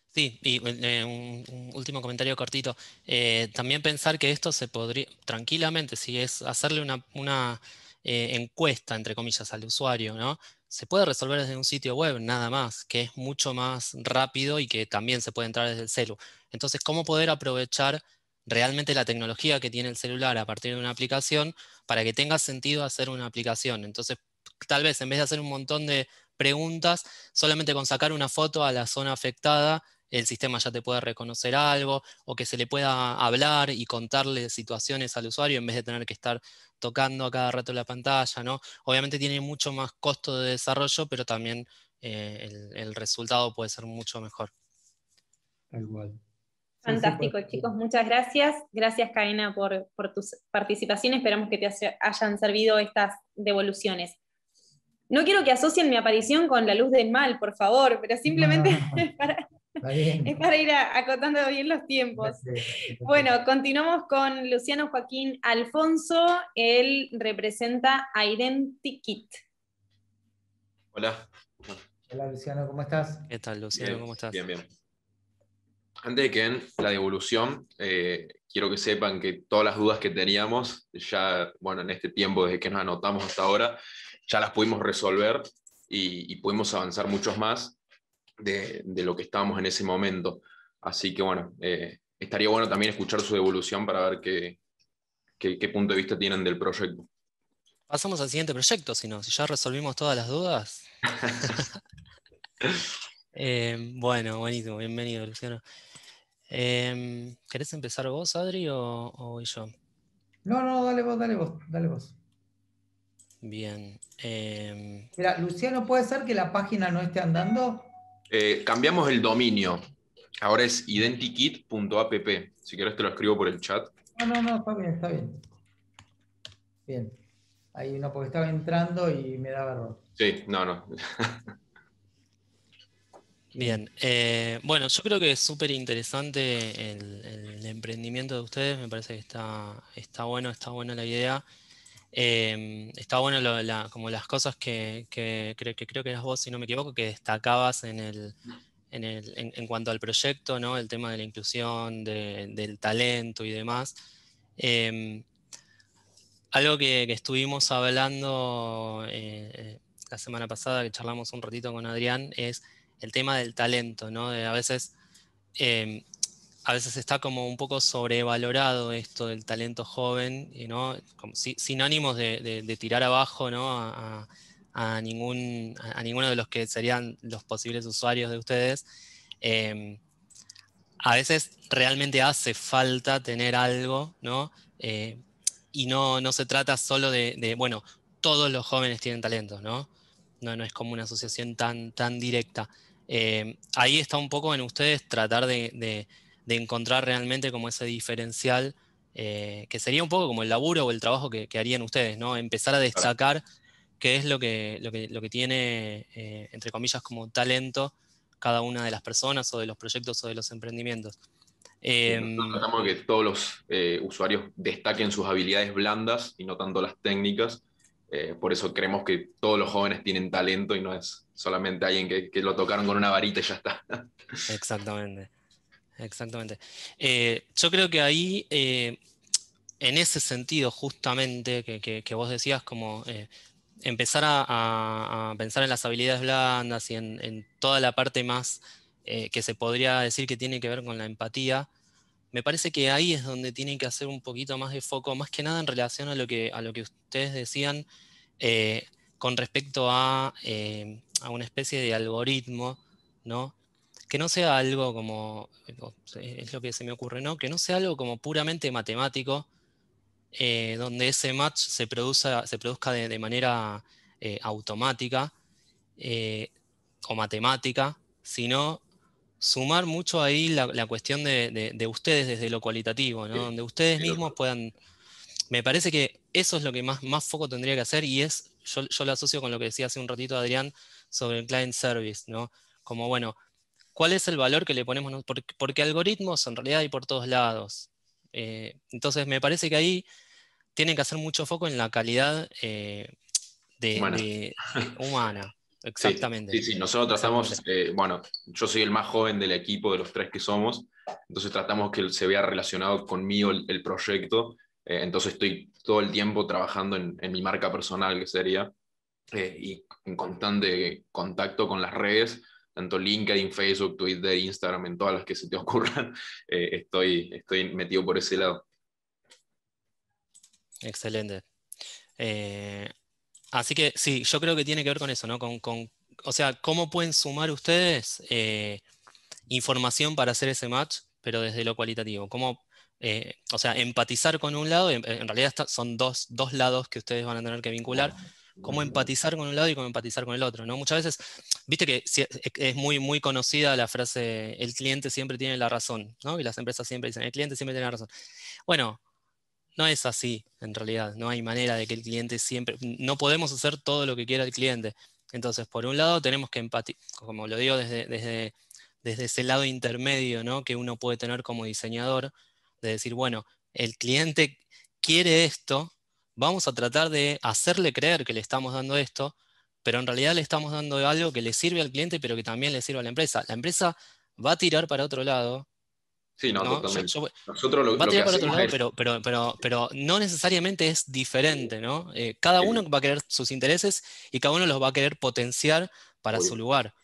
Sí, y eh, un, un último comentario cortito. Eh, también pensar que esto se podría, tranquilamente, si es hacerle una, una eh, encuesta, entre comillas, al usuario, ¿no? Se puede resolver desde un sitio web, nada más, que es mucho más rápido y que también se puede entrar desde el celu. Entonces, ¿cómo poder aprovechar realmente la tecnología que tiene el celular a partir de una aplicación para que tenga sentido hacer una aplicación? Entonces, tal vez en vez de hacer un montón de preguntas, solamente con sacar una foto a la zona afectada, el sistema ya te puede reconocer algo, o que se le pueda hablar y contarle situaciones al usuario en vez de tener que estar tocando a cada rato la pantalla, ¿no? Obviamente tiene mucho más costo de desarrollo, pero también eh, el, el resultado puede ser mucho mejor. Tal cual. Fantástico, sí, sí, chicos, muchas gracias. Gracias, Caena, por, por tu participación. Esperamos que te hayan servido estas devoluciones. No quiero que asocien mi aparición con la luz del mal, por favor, pero simplemente no, es, para, es para ir a, acotando bien los tiempos. Bueno, continuamos con Luciano Joaquín Alfonso, él representa a Identikit. Hola. Hola, Luciano, ¿cómo estás? ¿Qué tal, Luciano? Bien, ¿cómo estás? Bien, bien. Antes de que en la devolución, eh, quiero que sepan que todas las dudas que teníamos, ya, bueno, en este tiempo desde que nos anotamos hasta ahora, ya las pudimos resolver y, y pudimos avanzar muchos más de, de lo que estábamos en ese momento. Así que bueno, eh, estaría bueno también escuchar su devolución para ver qué, qué, qué punto de vista tienen del proyecto. Pasamos al siguiente proyecto, si no, si ya resolvimos todas las dudas. eh, bueno, buenísimo, bienvenido, Luciano. Eh, ¿Querés empezar vos, Adri, o, o yo? No, no, dale vos, dale vos, dale vos. Bien. Eh... Mira, Luciano, ¿puede ser que la página no esté andando? Eh, cambiamos el dominio. Ahora es identikit punto app. Si querés te lo escribo por el chat. No, no, no, está bien, está bien. Bien. Ahí no, porque estaba entrando y me daba error. Sí, no, no. Bien. Eh, bueno, yo creo que es súper interesante el, el emprendimiento de ustedes. Me parece que está, está bueno, está buena la idea. Eh, está bueno lo, la, como las cosas que, que, que, que creo que eras vos, si no me equivoco, que destacabas en, el, en, el, en, en cuanto al proyecto, ¿no? El tema de la inclusión, de, del talento y demás. Eh, Algo que, que estuvimos hablando eh, la semana pasada, que charlamos un ratito con Adrián, es el tema del talento, ¿no? De a veces, eh, a veces está como un poco sobrevalorado esto del talento joven, ¿no? Como si, sinónimos de, de, de tirar abajo, ¿no? a, a, a, ningún, a ninguno de los que serían los posibles usuarios de ustedes. Eh, a veces realmente hace falta tener algo, ¿no? Eh, y no, no se trata solo de, de, bueno, todos los jóvenes tienen talento, ¿no? No, no es como una asociación tan, tan directa. Eh, ahí está un poco en ustedes tratar de, de, de encontrar realmente como ese diferencial, eh, que sería un poco como el laburo o el trabajo que, que harían ustedes, ¿no? Empezar a destacar qué es lo que, lo que, lo que tiene, eh, entre comillas, como talento cada una de las personas o de los proyectos o de los emprendimientos. Nosotros tratamos de que todos los eh, usuarios destaquen sus habilidades blandas y no tanto las técnicas. Eh, por eso creemos que todos los jóvenes tienen talento y no es solamente alguien que, que lo tocaron con una varita y ya está. Exactamente, exactamente. Eh, yo creo que ahí, eh, en ese sentido justamente que, que, que vos decías, como eh, empezar a, a, a pensar en las habilidades blandas y en, en toda la parte más... Eh, que se podría decir que tiene que ver con la empatía, me parece que ahí es donde tienen que hacer un poquito más de foco, más que nada en relación a lo que, a lo que ustedes decían, eh, con respecto a, eh, a una especie de algoritmo, ¿no? Que no sea algo como, es lo que se me ocurre, ¿no? Que no sea algo como puramente matemático, eh, donde ese match se, produza, se produzca de, de manera eh, automática eh, o matemática, sino... sumar mucho ahí la, la cuestión de, de, de ustedes desde lo cualitativo, ¿no? Sí, donde ustedes sí, mismos puedan... Me parece que eso es lo que más, más foco tendría que hacer, y es, yo, yo lo asocio con lo que decía hace un ratito Adrián sobre el client service, ¿no? Como, bueno, ¿cuál es el valor que le ponemos? ¿No? Porque, porque algoritmos en realidad hay por todos lados. Eh, entonces me parece que ahí tienen que hacer mucho foco en la calidad eh, de, humana. De, de, humana. Exactamente. Sí, sí, sí. Nosotros tratamos, eh, bueno, yo soy el más joven del equipo de los tres que somos, entonces tratamos que se vea relacionado conmigo el, el proyecto, eh, entonces estoy todo el tiempo trabajando en, en mi marca personal, que sería, eh, y en constante contacto con las redes, tanto LinkedIn, Facebook, Twitter, Instagram, en todas las que se te ocurran, eh, estoy, estoy metido por ese lado. Excelente. Eh... Así que sí, yo creo que tiene que ver con eso, ¿no? Con, con, o sea, ¿cómo pueden sumar ustedes eh, información para hacer ese match, pero desde lo cualitativo? ¿Cómo, eh, o sea, empatizar con un lado, en, en realidad está, son dos, dos lados que ustedes van a tener que vincular, cómo empatizar con un lado y cómo empatizar con el otro, ¿no? Muchas veces, viste que es muy, muy conocida la frase, el cliente siempre tiene la razón, ¿no? Y las empresas siempre dicen, el cliente siempre tiene la razón. Bueno... no es así, en realidad. No hay manera de que el cliente siempre... No podemos hacer todo lo que quiera el cliente. Entonces, por un lado, tenemos que empatizar, como lo digo desde, desde, desde ese lado intermedio, ¿no? Que uno puede tener como diseñador, de decir, bueno, el cliente quiere esto, vamos a tratar de hacerle creer que le estamos dando esto, pero en realidad le estamos dando algo que le sirve al cliente, pero que también le sirve a la empresa. La empresa va a tirar para otro lado. Sí, no, no totalmente. Yo, yo, Nosotros lo, va a tirar para otro lado, es... pero, pero, pero, pero no necesariamente es diferente, ¿no? Eh, cada uno va a querer sus intereses y cada uno los va a querer potenciar para Obvio. Su lugar.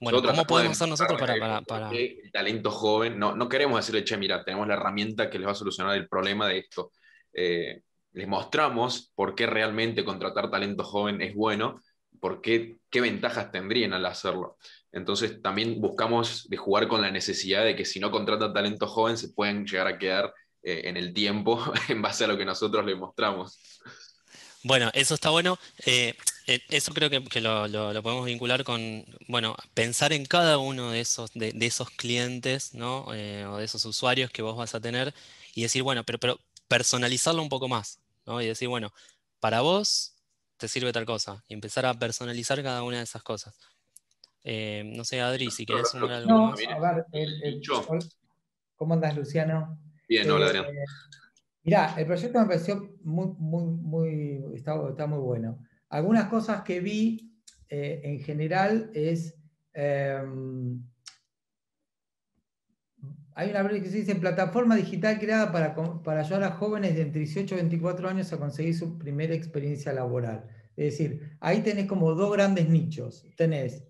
Bueno, nosotros ¿cómo podemos hacer nosotros para, para, para...? El talento joven, no, no queremos decirle, che, mira, tenemos la herramienta que les va a solucionar el problema de esto. Eh, les mostramos por qué realmente contratar talento joven es bueno, por qué, qué ventajas tendrían al hacerlo. Entonces también buscamos de jugar con la necesidad de que si no contratan talento joven se pueden llegar a quedar eh, en el tiempo en base a lo que nosotros les mostramos. Bueno, eso está bueno. Eh, eso creo que, que lo, lo, lo podemos vincular con, bueno, pensar en cada uno de esos, de, de esos clientes, ¿no? Eh, o de esos usuarios que vos vas a tener y decir, bueno, pero, pero personalizarlo un poco más, ¿no? Y decir, bueno, para vos te sirve tal cosa. Y empezar a personalizar cada una de esas cosas. Eh, no sé, Adri, si querés sumar algo no, más. A ver, el, el, ¿cómo andás, Luciano? Bien, hola, Adrián. Eh, mirá, el proyecto me pareció muy, muy, muy, está, está muy bueno. Algunas cosas que vi eh, en general es eh, hay una que se dice plataforma digital creada para, para ayudar a jóvenes de entre dieciocho y veinticuatro años a conseguir su primera experiencia laboral. Es decir, ahí tenés como dos grandes nichos. Tenés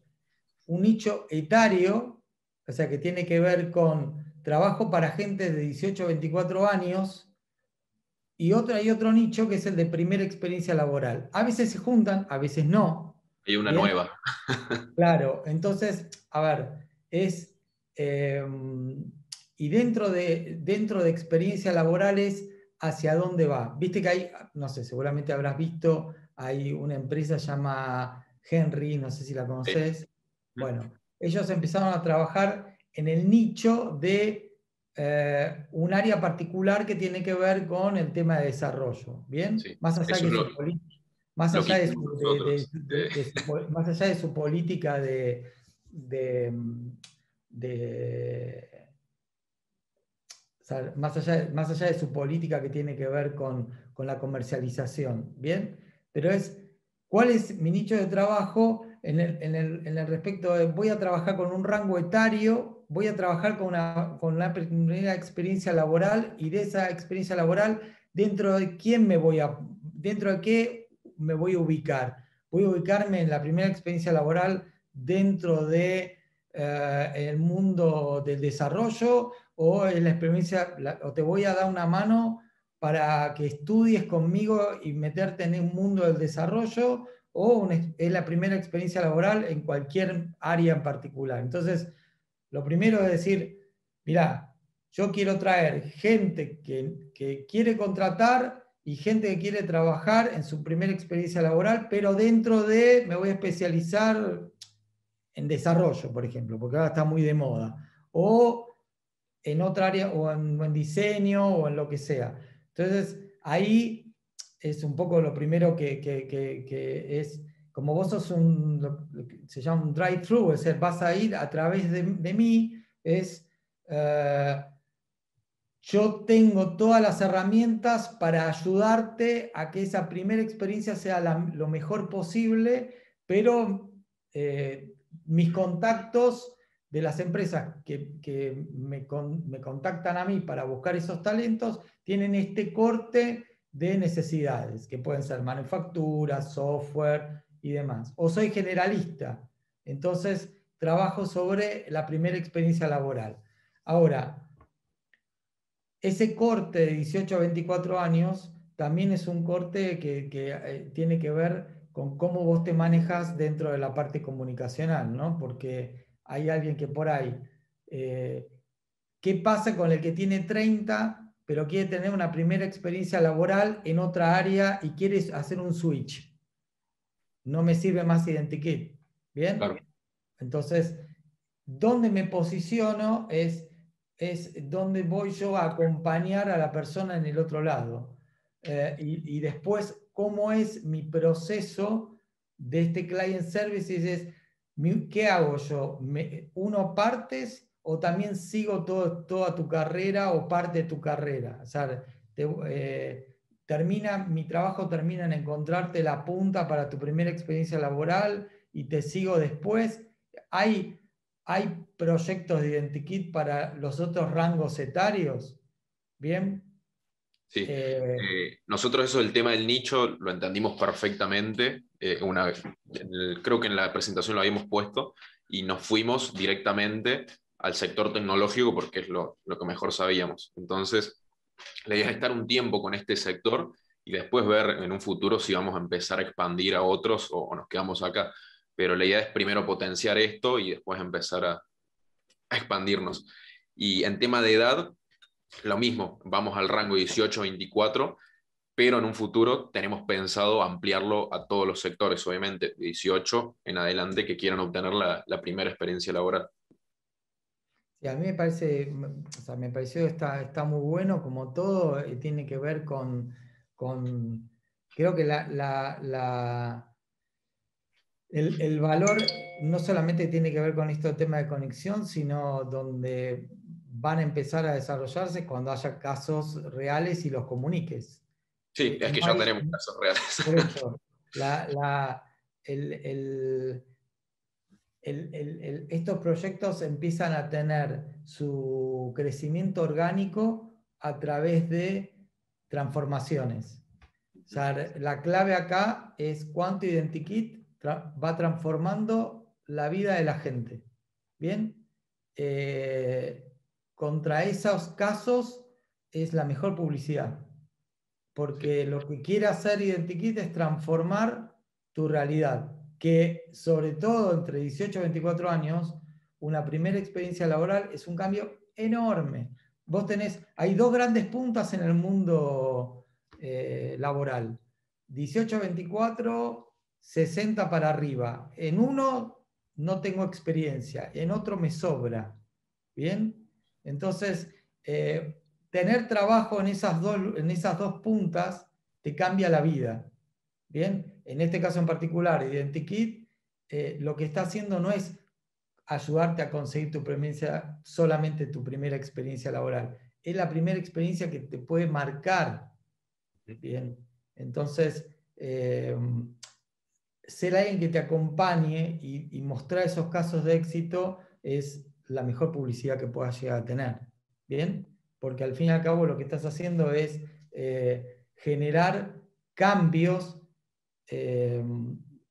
un nicho etario, o sea, que tiene que ver con trabajo para gente de dieciocho a veinticuatro años, y otro, hay otro nicho que es el de primera experiencia laboral. A veces se juntan, a veces no. Hay una ¿bien? Nueva. Claro, entonces, a ver, es... Eh, y dentro de, dentro de experiencias laborales, ¿hacia dónde va? Viste que hay, no sé, seguramente habrás visto, hay una empresa que se llama Henry, no sé si la conoces. Sí. Bueno, ellos empezaron a trabajar en el nicho de eh, un área particular que tiene que ver con el tema de desarrollo, ¿bien? Sí. Más allá de su política de... de, de Más allá, más allá de su política que tiene que ver con, con la comercialización, ¿bien? Pero es, ¿cuál es mi nicho de trabajo en el, en el, en el respecto de, voy a trabajar con un rango etario, voy a trabajar con una, con una primera experiencia laboral, y de esa experiencia laboral, ¿dentro de quién me voy a, dentro de qué me voy a ubicar? Voy a ubicarme en la primera experiencia laboral dentro de eh, el mundo del desarrollo, o en la experiencia, o te voy a dar una mano para que estudies conmigo y meterte en un mundo del desarrollo, o una, es la primera experiencia laboral en cualquier área en particular. Entonces, lo primero es decir, mirá, yo quiero traer gente que, que quiere contratar y gente que quiere trabajar en su primera experiencia laboral, pero dentro de, me voy a especializar en desarrollo, por ejemplo, porque ahora está muy de moda, o en otra área, o en, o en diseño, o en lo que sea. Entonces, ahí es un poco lo primero que, que, que, que es, como vos sos un, lo que se llama un drive-thru, es decir, vas a ir a través de, de mí, es, eh, yo tengo todas las herramientas para ayudarte a que esa primera experiencia sea la, lo mejor posible, pero eh, mis contactos de las empresas que, que me, con, me contactan a mí para buscar esos talentos, tienen este corte de necesidades, que pueden ser manufactura, software y demás. O soy generalista, entonces trabajo sobre la primera experiencia laboral. Ahora, ese corte de dieciocho a veinticuatro años también es un corte que, que eh, tiene que ver con cómo vos te manejas dentro de la parte comunicacional, ¿no? Porque hay alguien que por ahí, eh, ¿qué pasa con el que tiene treinta, pero quiere tener una primera experiencia laboral en otra área y quiere hacer un switch? No me sirve más Identikit, ¿bien? Claro. Entonces, ¿dónde me posiciono? Es, es dónde voy yo a acompañar a la persona en el otro lado. Eh, y, y después, ¿cómo es mi proceso de este client services? Es, ¿qué hago yo? Me, ¿Uno partes o también sigo todo, toda tu carrera o parte de tu carrera? O sea, te, eh, termina, mi trabajo termina en encontrarte la punta para tu primera experiencia laboral y te sigo después. ¿Hay, hay proyectos de Identikit para los otros rangos etarios? ¿Bien? Sí. Eh, eh, nosotros eso, el tema del nicho, lo entendimos perfectamente. Eh, una, el, creo que en la presentación lo habíamos puesto y nos fuimos directamente al sector tecnológico porque es lo, lo que mejor sabíamos. Entonces, la idea es estar un tiempo con este sector y después ver en un futuro si vamos a empezar a expandir a otros o, o nos quedamos acá. Pero la idea es primero potenciar esto y después empezar a, a expandirnos. Y en tema de edad, lo mismo, vamos al rango dieciocho a veinticuatro, pero en un futuro tenemos pensado ampliarlo a todos los sectores, obviamente, de dieciocho en adelante, que quieran obtener la, la primera experiencia laboral. Sí, a mí me parece, o sea, me pareció está, está muy bueno, como todo, y tiene que ver con, con creo que la, la, la, el, el valor no solamente tiene que ver con este tema de conexión, sino donde van a empezar a desarrollarse cuando haya casos reales y los comuniques. Sí, es que ya tenemos casos reales. Por eso, la, la, el, el, el, el, el, estos proyectos empiezan a tener su crecimiento orgánico a través de transformaciones. O sea, la clave acá es cuánto Identikit va transformando la vida de la gente. Bien, eh, contra esos casos es la mejor publicidad, porque lo que quiere hacer Identikit es transformar tu realidad, que sobre todo entre dieciocho y veinticuatro años, una primera experiencia laboral es un cambio enorme. Vos tenés, hay dos grandes puntas en el mundo eh, laboral, dieciocho a veinticuatro, sesenta para arriba. En uno no tengo experiencia, en otro me sobra. ¿Bien? Entonces, eh, tener trabajo en esas, dos, en esas dos puntas te cambia la vida. ¿Bien? En este caso en particular, Identikit, eh, lo que está haciendo no es ayudarte a conseguir tu premisa, solamente tu primera experiencia laboral. Es la primera experiencia que te puede marcar. Bien. Entonces, eh, ser alguien que te acompañe y, y mostrar esos casos de éxito es la mejor publicidad que puedas llegar a tener. Bien. Porque al fin y al cabo lo que estás haciendo es eh, generar cambios, eh,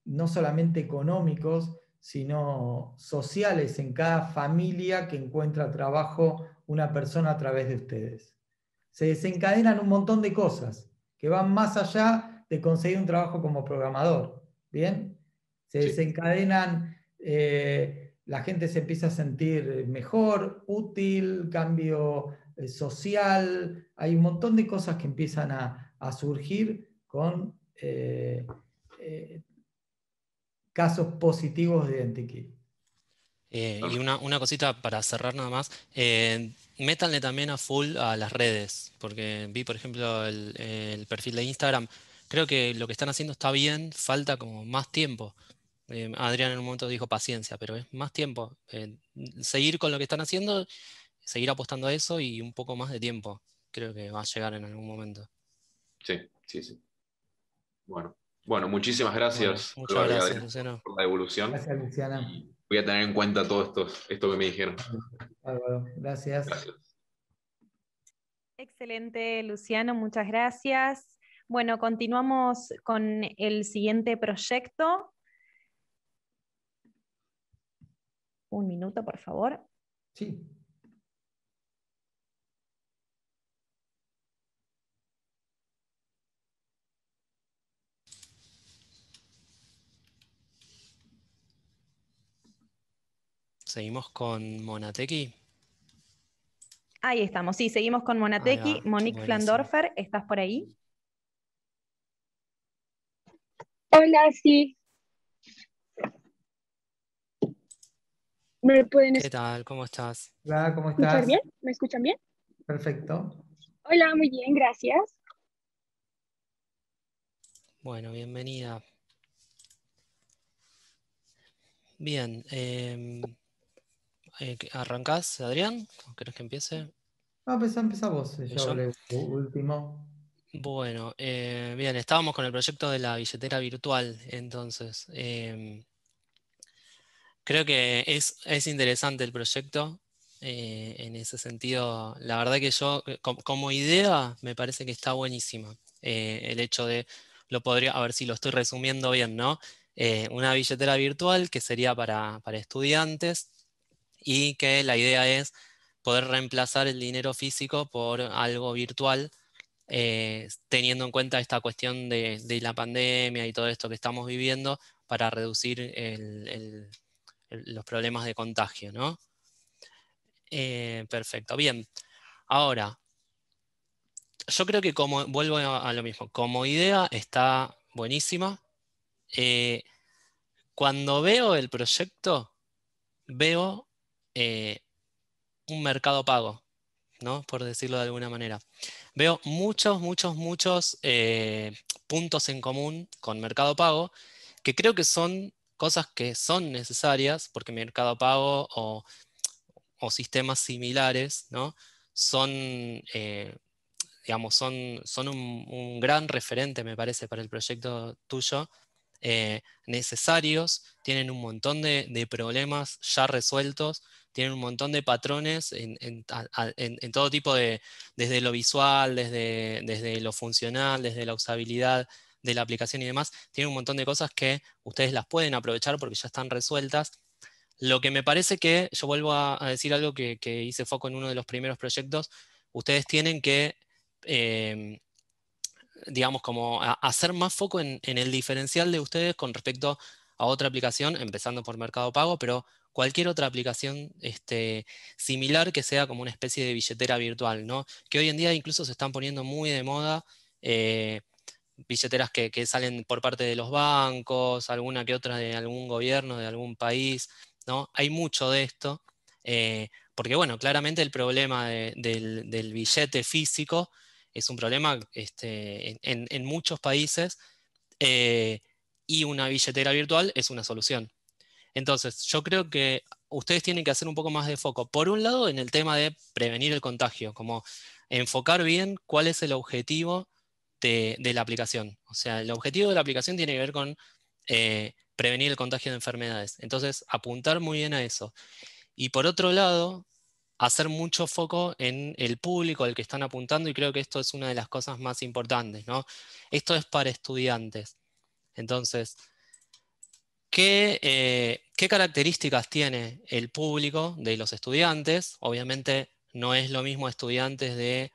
no solamente económicos, sino sociales en cada familia que encuentra trabajo una persona a través de ustedes. Se desencadenan un montón de cosas que van más allá de conseguir un trabajo como programador. ¿Bien? Se desencadenan, eh, la gente se empieza a sentir mejor, útil, cambio eh, social, hay un montón de cosas que empiezan a, a surgir con... Eh, eh, casos positivos de Identikit. Eh, y una, una cosita para cerrar nada más, eh, métanle también a full a las redes, porque vi por ejemplo el, el perfil de Instagram, creo que lo que están haciendo está bien, falta como más tiempo. Eh, Adrián en un momento dijo paciencia, pero es más tiempo. Eh, seguir con lo que están haciendo, seguir apostando a eso y un poco más de tiempo, creo que va a llegar en algún momento. Sí, sí, sí. Bueno. Bueno, muchísimas gracias, bueno, muchas gracias, Luciano, por la devolución. Gracias, Luciana. Y voy a tener en cuenta todo esto, esto que me dijeron. Álvaro, gracias. gracias. Excelente, Luciano, muchas gracias. Bueno, continuamos con el siguiente proyecto. Un minuto, por favor. Sí. Seguimos con Monateki. Ahí estamos, sí, seguimos con Monateki. Monique Flandorfer, ¿estás por ahí? Hola, sí. ¿Me pueden escuchar? ¿Qué tal? ¿Cómo estás? Hola, ¿cómo estás? Bien? ¿Me escuchan bien? Perfecto. Hola, muy bien, gracias. Bueno, bienvenida. Bien, eh... ¿Arrancás, Adrián? ¿Querés que empiece? No, empezá, empezá vos. Yo hablé último. Bueno, eh, bien, estábamos con el proyecto de la billetera virtual, entonces. Eh, creo que es, es interesante el proyecto. Eh, en ese sentido, la verdad que yo, como, como idea, me parece que está buenísima. Eh, el hecho de, lo podría, a ver si lo estoy resumiendo bien, ¿no? Eh, una billetera virtual que sería para, para estudiantes, y que la idea es poder reemplazar el dinero físico por algo virtual, eh, teniendo en cuenta esta cuestión de, de la pandemia y todo esto que estamos viviendo para reducir el, el, el, los problemas de contagio, ¿no? Eh, perfecto, bien. Ahora, yo creo que como, vuelvo a, a lo mismo, como idea está buenísima. Eh, cuando veo el proyecto, veo... Eh, un mercado pago, ¿no? Por decirlo de alguna manera. Veo muchos, muchos, muchos eh, puntos en común con Mercado Pago, que creo que son cosas que son necesarias, porque Mercado Pago o, o sistemas similares, ¿no? Son, eh, digamos, son, son un, un gran referente, me parece, para el proyecto tuyo, eh, necesarios, tienen un montón de, de problemas ya resueltos, tienen un montón de patrones en, en, en, en todo tipo de, desde lo visual, desde, desde lo funcional, desde la usabilidad de la aplicación y demás, tienen un montón de cosas que ustedes las pueden aprovechar porque ya están resueltas. Lo que me parece que, yo vuelvo a, a decir algo que, que hice foco en uno de los primeros proyectos, ustedes tienen que, eh, digamos, como a, hacer más foco en, en el diferencial de ustedes con respecto a otra aplicación, empezando por Mercado Pago, pero cualquier otra aplicación este, similar que sea como una especie de billetera virtual, ¿no? Que hoy en día incluso se están poniendo muy de moda, eh, billeteras que, que salen por parte de los bancos, alguna que otra de algún gobierno, de algún país, ¿no? Hay mucho de esto, eh, porque bueno, claramente el problema de, del, del billete físico es un problema este, en, en, en muchos países, eh, y una billetera virtual es una solución. Entonces, yo creo que ustedes tienen que hacer un poco más de foco, por un lado, en el tema de prevenir el contagio, como enfocar bien cuál es el objetivo de, de la aplicación. O sea, el objetivo de la aplicación tiene que ver con... Eh, prevenir el contagio de enfermedades. Entonces, apuntar muy bien a eso. Y por otro lado, hacer mucho foco en el público al que están apuntando, y creo que esto es una de las cosas más importantes, ¿no? Esto es para estudiantes. Entonces, ¿qué, eh, qué características tiene el público de los estudiantes? Obviamente no es lo mismo estudiantes de,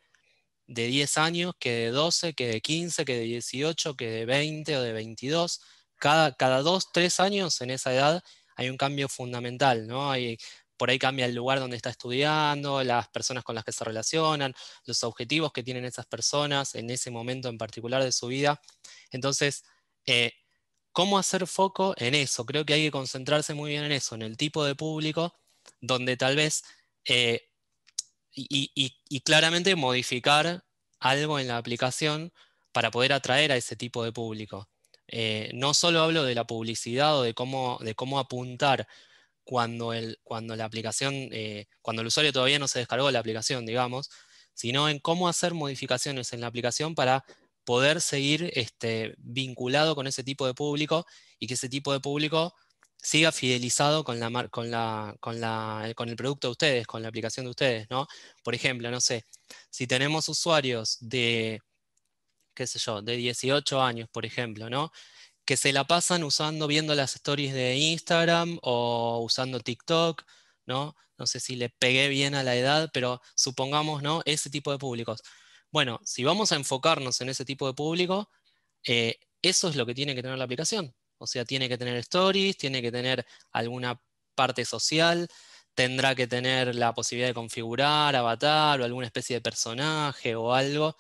de diez años que de doce, que de quince, que de dieciocho, que de veinte o de veintidós. Cada, cada dos, tres años en esa edad hay un cambio fundamental, ¿no? Hay, por ahí cambia el lugar donde está estudiando, las personas con las que se relacionan, los objetivos que tienen esas personas en ese momento en particular de su vida. Entonces, eh, ¿cómo hacer foco en eso? Creo que hay que concentrarse muy bien en eso, en el tipo de público, donde tal vez, eh, y, y, y claramente modificar algo en la aplicación para poder atraer a ese tipo de público. Eh, no solo hablo de la publicidad o de cómo, de cómo apuntar cuando, el, cuando la aplicación, eh, cuando el usuario todavía no se descargó la aplicación, digamos, sino en cómo hacer modificaciones en la aplicación para poder seguir este, vinculado con ese tipo de público y que ese tipo de público siga fidelizado con, la, con, la, con, la, con el producto de ustedes, con la aplicación de ustedes, ¿no? Por ejemplo, no sé, si tenemos usuarios de... qué sé yo, de dieciocho años, por ejemplo, ¿no? Que se la pasan usando, viendo las stories de Instagram o usando TikTok, ¿no? No sé si le pegué bien a la edad, pero supongamos, ¿no? Ese tipo de públicos. Bueno, si vamos a enfocarnos en ese tipo de público, eh, eso es lo que tiene que tener la aplicación. O sea, tiene que tener stories, tiene que tener alguna parte social, tendrá que tener la posibilidad de configurar, avatar o alguna especie de personaje o algo.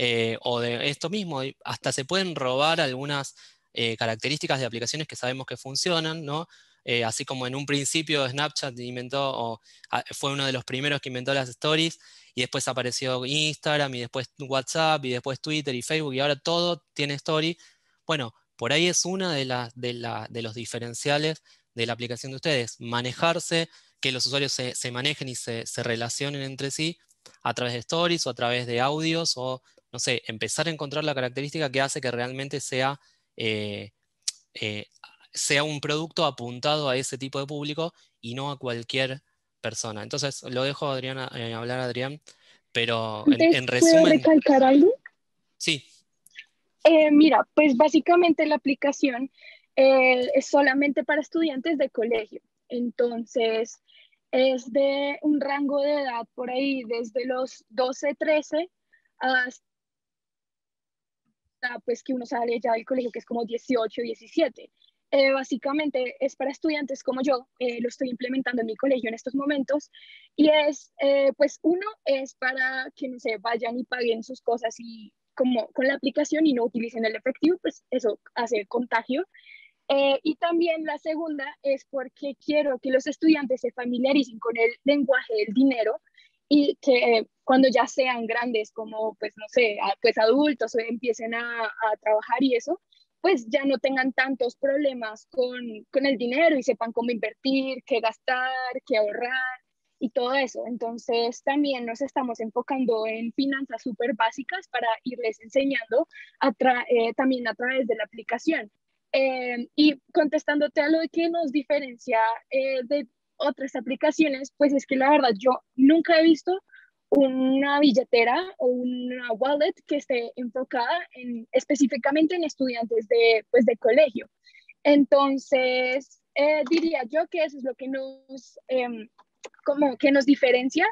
Eh, o de esto mismo, hasta se pueden robar algunas eh, características de aplicaciones que sabemos que funcionan, ¿no? Eh, así como en un principio Snapchat inventó, o a, fue uno de los primeros que inventó las stories, y después apareció Instagram, y después WhatsApp, y después Twitter y Facebook, y ahora todo tiene story. Bueno, por ahí es una de, la, de, la, de los diferenciales de la aplicación de ustedes, manejarse, que los usuarios se, se manejen y se, se relacionen entre sí a través de stories, o a través de audios, o... no sé, empezar a encontrar la característica que hace que realmente sea, eh, eh, sea un producto apuntado a ese tipo de público y no a cualquier persona. Entonces, lo dejo a Adriana, eh, hablar a Adrián, pero en, en resumen... ¿Puedo recalcar algo? Sí. Eh, mira, pues básicamente la aplicación eh, es solamente para estudiantes de colegio. Entonces, es de un rango de edad por ahí, desde los doce, trece hasta... pues que uno sale ya del colegio, que es como dieciocho, diecisiete. Eh, básicamente es para estudiantes como yo, eh, lo estoy implementando en mi colegio en estos momentos, y es, eh, pues uno, es para que no se vayan y paguen sus cosas y como con la aplicación y no utilicen el efectivo, pues eso hace el contagio. Eh, y también la segunda es porque quiero que los estudiantes se familiaricen con el lenguaje del dinero, y que eh, cuando ya sean grandes, como, pues, no sé, a, pues adultos, o empiecen a, a trabajar y eso, pues ya no tengan tantos problemas con, con el dinero y sepan cómo invertir, qué gastar, qué ahorrar y todo eso. Entonces, también nos estamos enfocando en finanzas súper básicas para irles enseñando a tra eh, también a través de la aplicación. Eh, y contestándote a lo de que nos diferencia eh, de otras aplicaciones, pues es que la verdad yo nunca he visto una billetera o una wallet que esté enfocada en, específicamente en estudiantes de, pues de colegio. Entonces, eh, diría yo que eso es lo que nos, eh, como que nos diferencia,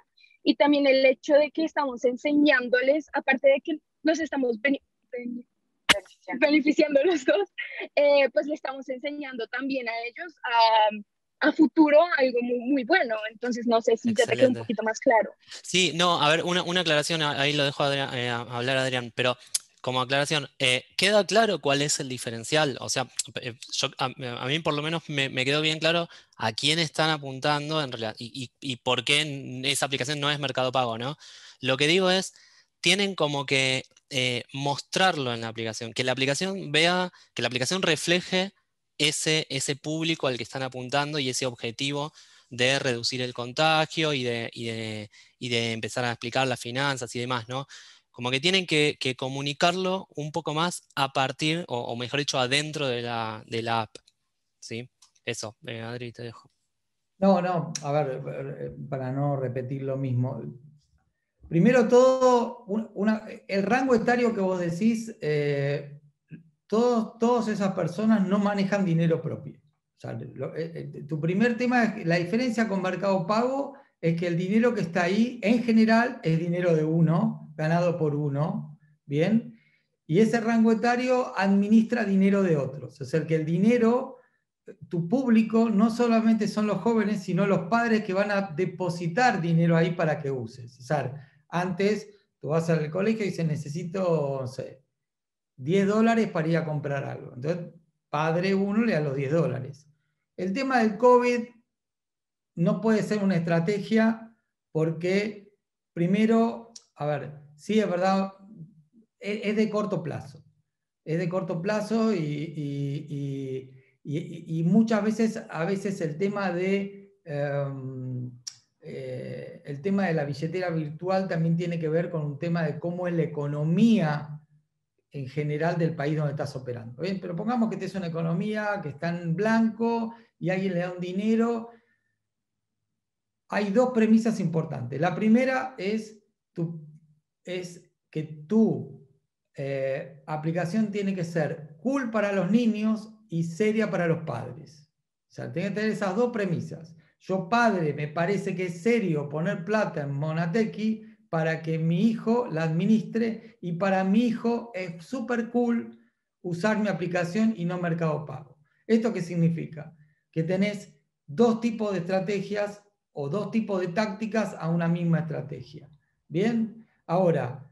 y también el hecho de que estamos enseñándoles, aparte de que nos estamos ben, ben, beneficiando los dos, eh, pues le estamos enseñando también a ellos a... a futuro algo muy, muy bueno. Entonces no sé si ya te queda un poquito más claro. Sí, no, a ver, una, una aclaración, ahí lo dejo a Adrián, eh, a hablar Adrián, pero como aclaración, eh, queda claro cuál es el diferencial, o sea, yo, a, a mí por lo menos me, me quedó bien claro a quién están apuntando en realidad, y, y, y por qué esa aplicación no es Mercado Pago, ¿no? Lo que digo es, tienen como que eh, mostrarlo en la aplicación, que la aplicación vea, que la aplicación refleje Ese, ese público al que están apuntando y ese objetivo de reducir el contagio y de, y de, y de empezar a explicar las finanzas y demás, ¿no? Como que tienen que, que comunicarlo un poco más a partir, o, o mejor dicho, adentro de la, de la app, ¿sí? Eso, eh, Adri, te dejo. No, no, a ver, para no repetir lo mismo. Primero todo, una, el rango etario que vos decís... Eh, Todos, todas esas personas no manejan dinero propio. O sea, lo, eh, tu primer tema es la diferencia con Mercado Pago es que el dinero que está ahí, en general, es dinero de uno, ganado por uno, ¿bien? Y ese rango etario administra dinero de otros. O sea, que el dinero, tu público, no solamente son los jóvenes, sino los padres que van a depositar dinero ahí para que uses. O sea, antes tú vas al colegio y dices, necesito, no sé, diez dólares para ir a comprar algo. Entonces, padre uno le da los diez dólares. El tema del COVID no puede ser una estrategia porque, primero, a ver, sí, es verdad, es, es de corto plazo. Es de corto plazo y, y, y, y, y muchas veces, a veces el tema de... Um, eh, el tema de la billetera virtual también tiene que ver con un tema de cómo es la economía en general del país donde estás operando. ¿Bien? Pero pongamos que es una economía que está en blanco y alguien le da un dinero. Hay dos premisas importantes. La primera es, tu, es que tu eh, aplicación tiene que ser cool para los niños y seria para los padres. O sea, tiene que tener esas dos premisas. Yo, padre, me parece que es serio poner plata en Monateki para que mi hijo la administre, y para mi hijo es súper cool usar mi aplicación y no Mercado Pago. ¿Esto qué significa? Que tenés dos tipos de estrategias o dos tipos de tácticas a una misma estrategia. ¿Bien? Ahora,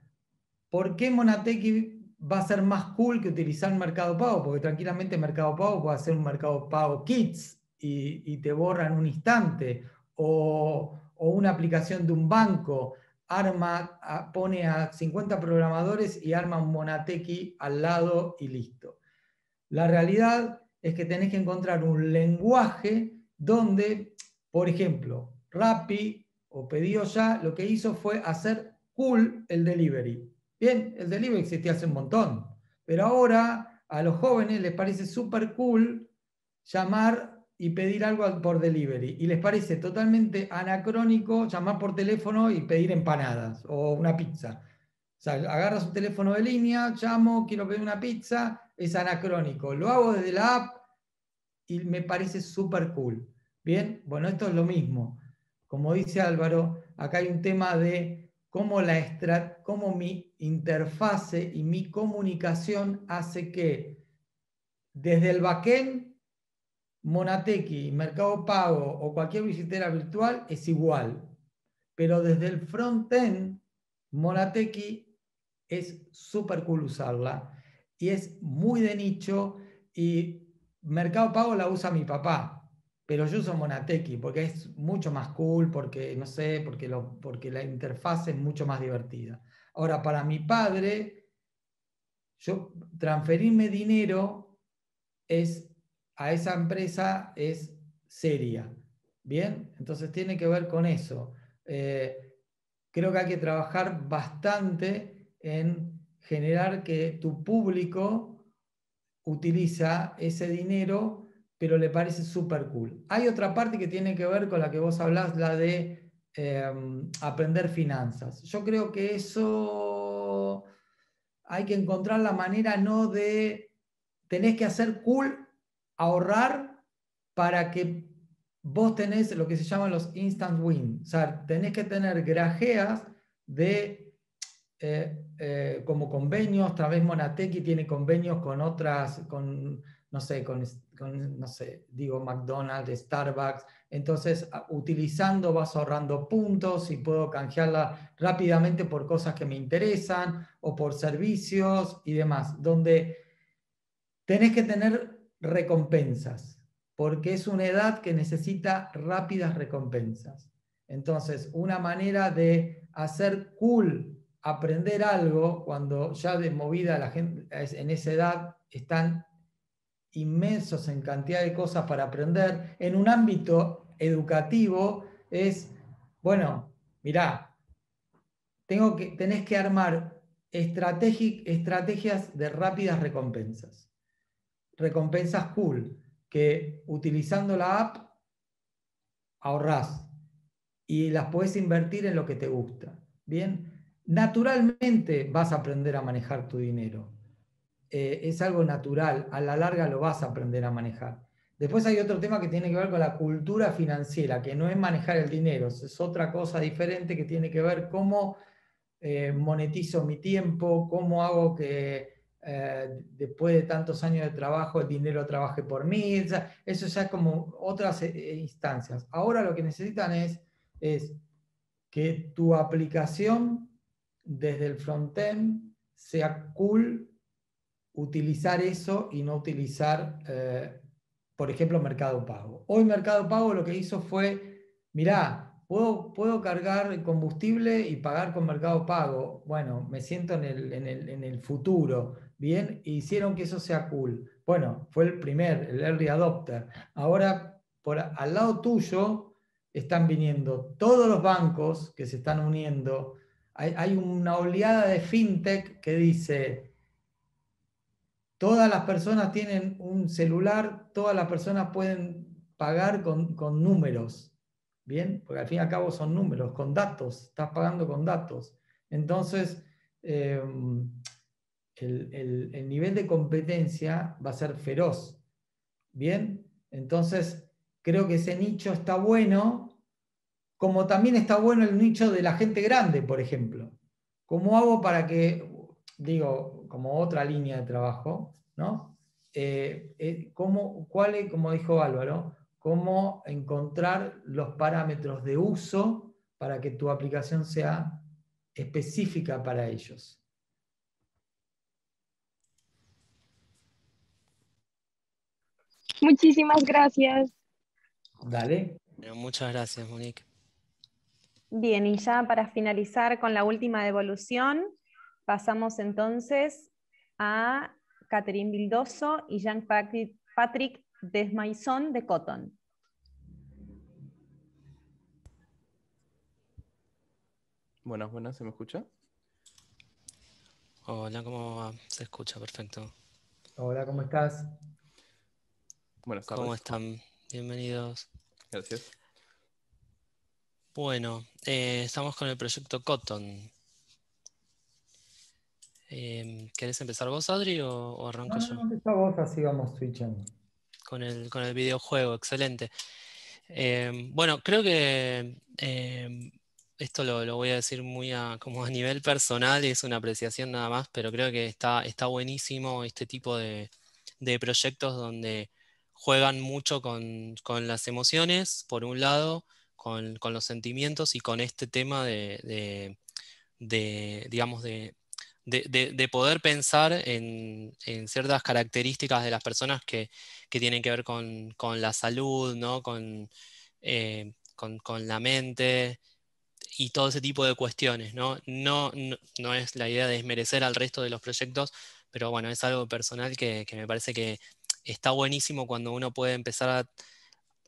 ¿por qué Monateki va a ser más cool que utilizar Mercado Pago? Porque tranquilamente Mercado Pago puede hacer un Mercado Pago Kids y, y te borra en un instante, o, o una aplicación de un banco arma, pone a cincuenta programadores y arma un Monateki al lado y listo. La realidad es que tenés que encontrar un lenguaje donde, por ejemplo, Rappi o PedioYa lo que hizo fue hacer cool el delivery. Bien, el delivery existía hace un montón, pero ahora a los jóvenes les parece súper cool llamar y pedir algo por delivery, y les parece totalmente anacrónico llamar por teléfono y pedir empanadas o una pizza. O sea, agarras un teléfono de línea, llamo, quiero pedir una pizza, es anacrónico, lo hago desde la app y me parece súper cool. Bien, bueno, esto es lo mismo. Como dice Álvaro, acá hay un tema de cómo, la extra, cómo mi interfase y mi comunicación hace que desde el backend Monateki, Mercado Pago o cualquier billetera virtual es igual, pero desde el front-end Monateki es súper cool usarla y es muy de nicho, y Mercado Pago la usa mi papá, pero yo uso Monateki porque es mucho más cool, porque no sé, porque, lo, porque la interfaz es mucho más divertida. Ahora, para mi padre, yo transferirme dinero es... a esa empresa es seria. ¿Bien? Entonces tiene que ver con eso. Eh, creo que hay que trabajar bastante en generar que tu público utiliza ese dinero, pero le parece súper cool. Hay otra parte que tiene que ver con la que vos hablás, la de eh, aprender finanzas. Yo creo que eso hay que encontrar la manera, no de, tenés que hacer cool, ahorrar para que vos tenés lo que se llaman los instant win. O sea, tenés que tener grajeas de, eh, eh, como convenios, tal vez Monateki tiene convenios con otras, con, no sé, con, con, no sé, digo McDonald's, Starbucks. Entonces, utilizando vas ahorrando puntos y puedo canjearla rápidamente por cosas que me interesan o por servicios y demás, donde tenés que tener recompensas, porque es una edad que necesita rápidas recompensas. Entonces, una manera de hacer cool, aprender algo, cuando ya de movida la gente en esa edad están inmensos en cantidad de cosas para aprender, en un ámbito educativo es, bueno, mirá, tengo que, tenés que armar estrategias de rápidas recompensas. Recompensas cool, que utilizando la app ahorrás y las podés invertir en lo que te gusta. Bien, naturalmente vas a aprender a manejar tu dinero. Eh, es algo natural, a la larga lo vas a aprender a manejar. Después hay otro tema que tiene que ver con la cultura financiera, que no es manejar el dinero, es otra cosa diferente que tiene que ver cómo eh, monetizo mi tiempo, cómo hago que Eh, después de tantos años de trabajo el dinero trabaje por mí, o sea, eso ya es como otras eh, instancias. Ahora lo que necesitan es, es que tu aplicación desde el frontend sea cool, utilizar eso y no utilizar eh, por ejemplo Mercado Pago. Hoy Mercado Pago lo que hizo fue, mirá, Puedo, puedo cargar combustible y pagar con Mercado Pago. Bueno, me siento en el, en el, en el futuro. Bien, e hicieron que eso sea cool. Bueno, fue el primer, el early adopter. Ahora, por, al lado tuyo, están viniendo todos los bancos que se están uniendo. Hay, hay una oleada de fintech que dice, todas las personas tienen un celular, todas las personas pueden pagar con, con números. Bien, porque al fin y al cabo son números, con datos, estás pagando con datos. Entonces, eh, el, el, el nivel de competencia va a ser feroz. Bien, entonces creo que ese nicho está bueno, como también está bueno el nicho de la gente grande, por ejemplo. ¿Cómo hago para que, digo, como otra línea de trabajo, ¿no? Eh, eh, ¿cómo, cuál es, como dijo Álvaro, cómo encontrar los parámetros de uso para que tu aplicación sea específica para ellos? Muchísimas gracias. Dale. Bueno, muchas gracias, Monique. Bien, y ya para finalizar con la última devolución, pasamos entonces a Catherine Vildoso y Jean-Patrick Desmaison de Cotton. Buenas, buenas, ¿se me escucha? Hola, ¿cómo va? Se escucha, perfecto. Hola, ¿cómo estás? Buenas tardes. ¿Cómo están? Bienvenidos. Gracias. Bueno, eh, estamos con el proyecto Cotton. Eh, ¿Querés empezar vos, Adri, o, o arranco no, yo? No, empezá vos, así vamos switchando. Con el, con el videojuego, excelente. Eh, bueno, creo que eh, esto lo, lo voy a decir muy a, como a nivel personal, es una apreciación nada más, pero creo que está, está buenísimo este tipo de, de proyectos donde juegan mucho con, con las emociones, por un lado, con, con los sentimientos y con este tema de, de, de digamos, de... De, de, de poder pensar en, en ciertas características de las personas que, que tienen que ver con, con la salud, ¿no? Con, eh, con, con la mente y todo ese tipo de cuestiones, ¿no? No, no, no es la idea de desmerecer al resto de los proyectos, pero bueno, es algo personal que, que me parece que está buenísimo cuando uno puede empezar a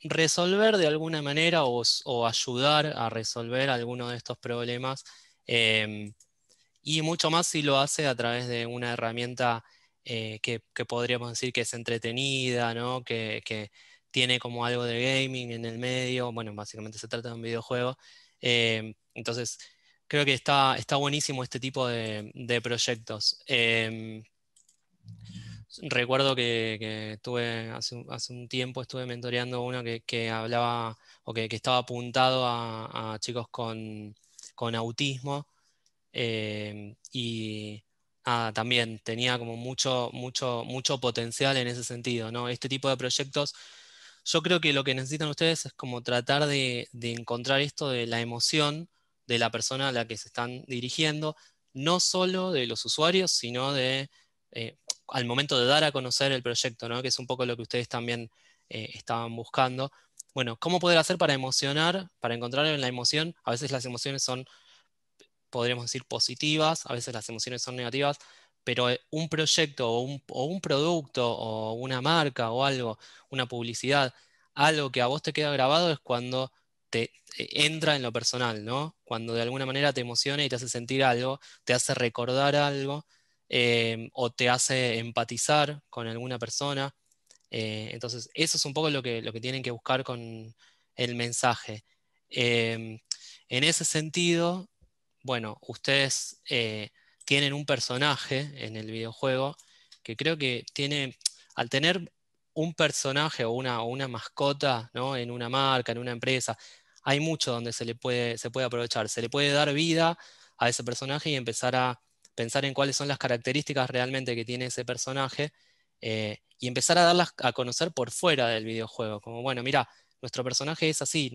resolver de alguna manera o, o ayudar a resolver alguno de estos problemas. Eh, Y mucho más si lo hace a través de una herramienta eh, que, que podríamos decir que es entretenida, ¿no? que, que tiene como algo de gaming en el medio. Bueno, básicamente se trata de un videojuego. Eh, entonces, creo que está, está buenísimo este tipo de, de proyectos. Eh, recuerdo que, que tuve hace, hace un tiempo estuve mentoreando uno que, que hablaba, o que, que estaba apuntado a, a chicos con, con autismo. Eh, y ah, también tenía como mucho, mucho, mucho potencial en ese sentido, ¿no? Este tipo de proyectos, yo creo que lo que necesitan ustedes es como tratar de, de encontrar esto de la emoción de la persona a la que se están dirigiendo, no solo de los usuarios, sino de, eh, al momento de dar a conocer el proyecto, ¿no? Que es un poco lo que ustedes también eh, estaban buscando. Bueno, ¿cómo poder hacer para emocionar, para encontrar en la emoción? A veces las emociones son, podríamos decir, positivas, a veces las emociones son negativas, pero un proyecto o un, o un producto o una marca o algo, una publicidad, algo que a vos te queda grabado es cuando te entra en lo personal, ¿no? Cuando de alguna manera te emociona y te hace sentir algo, te hace recordar algo, eh, o te hace empatizar con alguna persona. Eh, entonces, eso es un poco lo que, lo que tienen que buscar con el mensaje. Eh, en ese sentido, bueno, ustedes eh, tienen un personaje en el videojuego que creo que tiene, al tener un personaje o una, o una mascota, ¿no? En una marca, en una empresa, hay mucho donde se le puede, se puede aprovechar, se le puede dar vida a ese personaje y empezar a pensar en cuáles son las características realmente que tiene ese personaje, eh, y empezar a darlas a conocer por fuera del videojuego, como bueno, mira, nuestro personaje es así,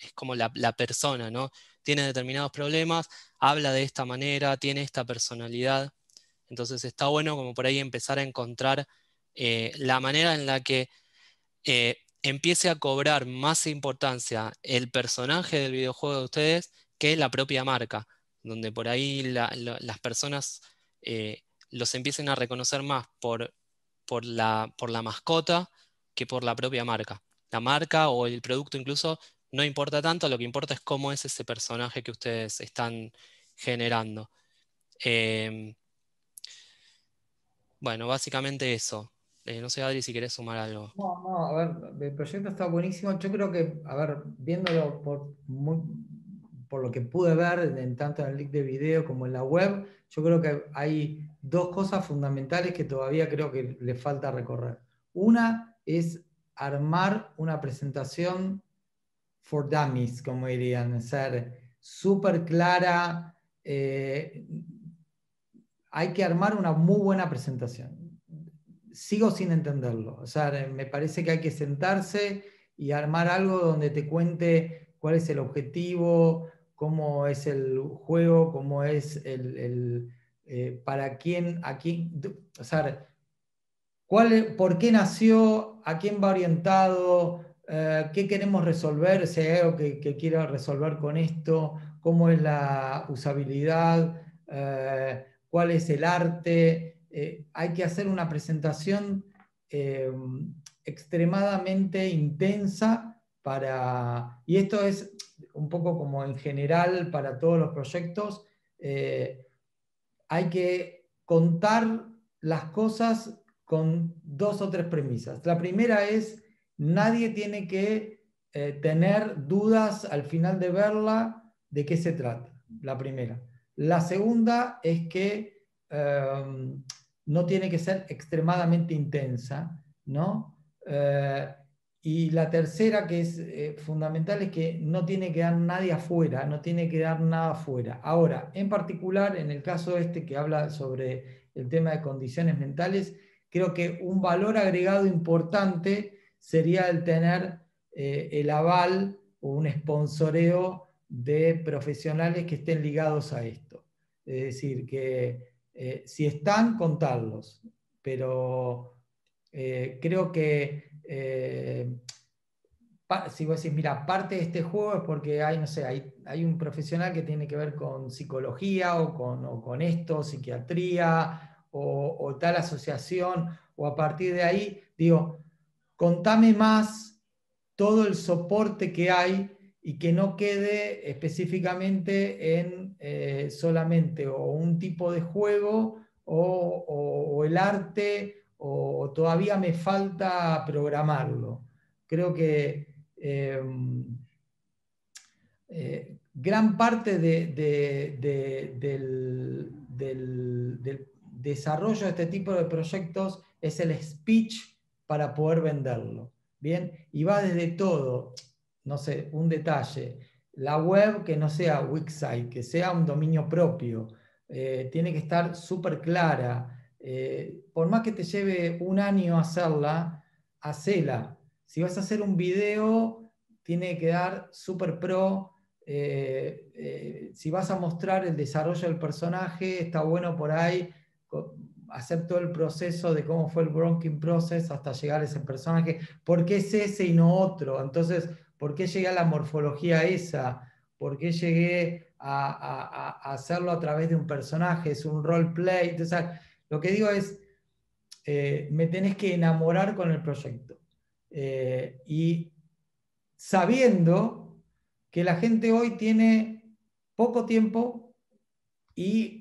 es como la, la persona, ¿no? Tiene determinados problemas, habla de esta manera, tiene esta personalidad. Entonces está bueno como por ahí empezar a encontrar eh, la manera en la que eh, empiece a cobrar más importancia el personaje del videojuego de ustedes que la propia marca, donde por ahí la, la, las personas eh, los empiecen a reconocer más por, por, la, por la mascota que por la propia marca. La marca o el producto incluso no importa tanto, lo que importa es cómo es ese personaje que ustedes están generando. Eh, bueno, básicamente eso. Eh, no sé, Adri, si querés sumar algo. No, no, a ver, el proyecto está buenísimo. Yo creo que, a ver, viéndolo por, muy, por lo que pude ver, en, tanto en el link de video como en la web, yo creo que hay dos cosas fundamentales que todavía creo que le falta recorrer. Una es armar una presentación for dummies, como dirían, ser súper clara. Eh, hay que armar una muy buena presentación. Sigo sin entenderlo. O sea, me parece que hay que sentarse y armar algo donde te cuente cuál es el objetivo, cómo es el juego, cómo es el... el eh, para quién, a quién... O sea, cuál, por qué nació, a quién va orientado... Uh, ¿qué queremos resolver? Si hay algo que, que quiero resolver con esto, ¿cómo es la usabilidad? Uh, ¿cuál es el arte? Eh, hay que hacer una presentación eh, extremadamente intensa para... Y esto es un poco como en general para todos los proyectos. Eh, hay que contar las cosas con dos o tres premisas. La primera es... Nadie tiene que eh, tener dudas al final de verla de qué se trata, la primera. La segunda es que eh, no tiene que ser extremadamente intensa, ¿no? Eh, y la tercera, que es eh, fundamental, es que no tiene que dar nadie afuera, no tiene que dar nada afuera. Ahora, en particular, en el caso este que habla sobre el tema de condiciones mentales, creo que un valor agregado importante sería el tener eh, el aval o un sponsoreo de profesionales que estén ligados a esto. Es decir, que eh, si están, contarlos. Pero eh, creo que eh, si vos decís, mira, parte de este juego es porque hay, no sé, hay, hay un profesional que tiene que ver con psicología o con, o con esto, psiquiatría o, o tal asociación, o a partir de ahí, digo... Contame más todo el soporte que hay y que no quede específicamente en eh, solamente o un tipo de juego o, o, o el arte, o, o todavía me falta programarlo. Creo que eh, eh, gran parte de, de, de, del, del, del desarrollo de este tipo de proyectos es el speech para poder venderlo. Bien, y va desde todo, no sé, un detalle, la web que no sea Wixsite, que sea un dominio propio, eh, tiene que estar súper clara, eh, por más que te lleve un año hacerla, hacela. Si vas a hacer un video, tiene que dar súper pro, eh, eh, si vas a mostrar el desarrollo del personaje, está bueno por ahí hacer todo el proceso de cómo fue el Bronking Process hasta llegar a ese personaje. ¿Por qué es ese y no otro? Entonces, ¿por qué llegué a la morfología esa? ¿Por qué llegué a, a, a hacerlo a través de un personaje? ¿Es un roleplay? O sea, lo que digo es, eh, me tenés que enamorar con el proyecto. Eh, y sabiendo que la gente hoy tiene poco tiempo y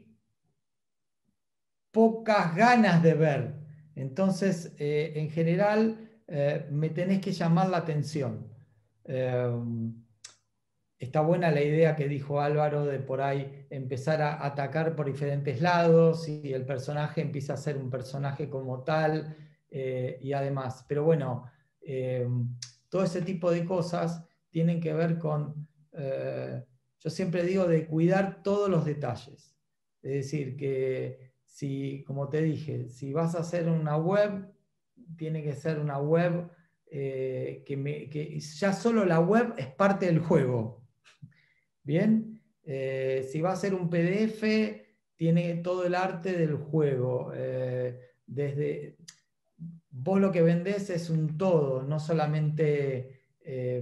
pocas ganas de ver. Entonces, eh, en general, eh, me tenés que llamar la atención. Eh, está buena la idea que dijo Álvaro de por ahí empezar a atacar por diferentes lados y el personaje empieza a ser un personaje como tal eh, y además. Pero bueno, eh, todo ese tipo de cosas tienen que ver con, eh, yo siempre digo, de cuidar todos los detalles. Es decir, que si, como te dije, si vas a hacer una web, tiene que ser una web eh, que, me, que ya solo la web es parte del juego. Bien, eh, si va a ser un P D F, tiene todo el arte del juego. Eh, desde, vos lo que vendés es un todo, no solamente... Eh,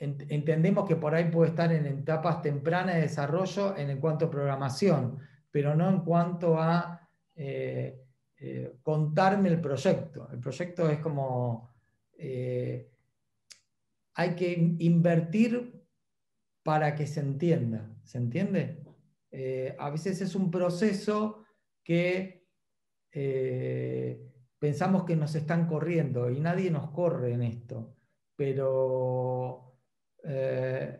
ent- entendemos que por ahí puede estar en etapas tempranas de desarrollo en cuanto a programación, pero no en cuanto a eh, eh, contarme el proyecto. El proyecto es como, eh, hay que invertir para que se entienda. ¿Se entiende? Eh, a veces es un proceso que eh, pensamos que nos están corriendo, y nadie nos corre en esto, pero eh,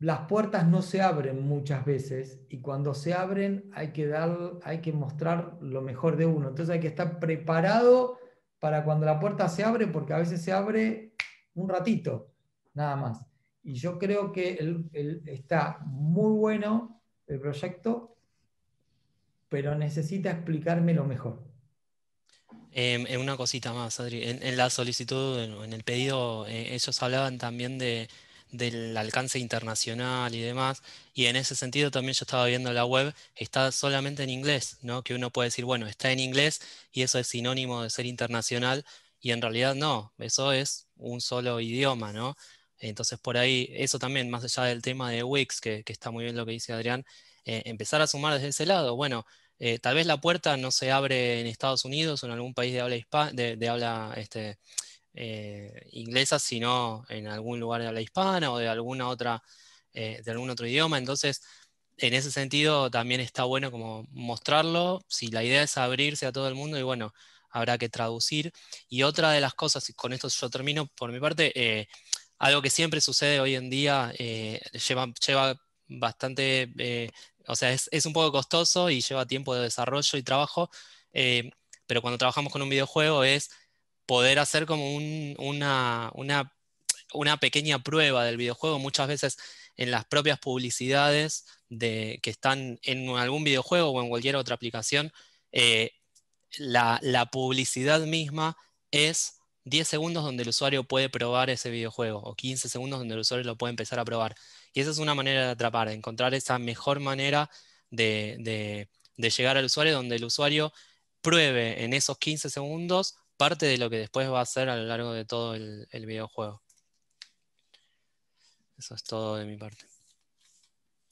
las puertas no se abren muchas veces, y cuando se abren hay que, dar, hay que mostrar lo mejor de uno. Entonces hay que estar preparado para cuando la puerta se abre, porque a veces se abre un ratito, nada más. Y yo creo que el, el, está muy bueno el proyecto, pero necesita explicarme lo mejor. Eh, una cosita más, Adri. En, en la solicitud, en, en el pedido, eh, ellos hablaban también de... del alcance internacional y demás, y en ese sentido también yo estaba viendo la web, está solamente en inglés, ¿no? Que uno puede decir, bueno, está en inglés y eso es sinónimo de ser internacional, y en realidad no, eso es un solo idioma, ¿no? Entonces por ahí, eso también, más allá del tema de Wix, que, que está muy bien lo que dice Adrián, eh, empezar a sumar desde ese lado, bueno, eh, tal vez la puerta no se abre en Estados Unidos o en algún país de habla hispana, de, de habla... Este, Eh, inglesa, sino en algún lugar de habla hispana o de alguna otra eh, de algún otro idioma. Entonces, en ese sentido también está bueno como mostrarlo, si la idea es abrirse a todo el mundo, y bueno, habrá que traducir. Y otra de las cosas, y con esto yo termino por mi parte, eh, algo que siempre sucede hoy en día, eh, lleva, lleva bastante, eh, o sea, es, es un poco costoso y lleva tiempo de desarrollo y trabajo, eh, pero cuando trabajamos con un videojuego es poder hacer como un, una, una, una pequeña prueba del videojuego. Muchas veces en las propias publicidades de, que están en algún videojuego o en cualquier otra aplicación, eh, la, la publicidad misma es diez segundos donde el usuario puede probar ese videojuego, o quince segundos donde el usuario lo puede empezar a probar. Y esa es una manera de atrapar, de encontrar esa mejor manera de, de, de llegar al usuario, donde el usuario pruebe en esos quince segundos parte de lo que después va a hacer a lo largo de todo el, el videojuego. Eso es todo de mi parte.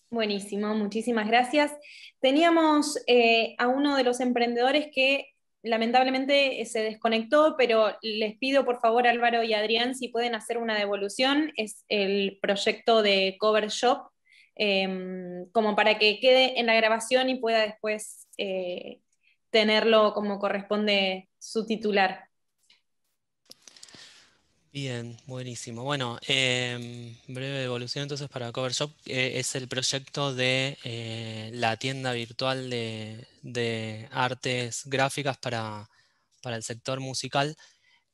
Buenísimo, muchísimas gracias. Teníamos eh, a uno de los emprendedores que lamentablemente se desconectó, pero les pido por favor, Álvaro y Adrián, si pueden hacer una devolución. Es el proyecto de CoverShop, eh, como para que quede en la grabación y pueda después eh, tenerlo como corresponde su titular. Bien, buenísimo. Bueno, eh, breve evolución entonces para CoverShop. Eh, es el proyecto de eh, la tienda virtual de, de artes gráficas para, para el sector musical.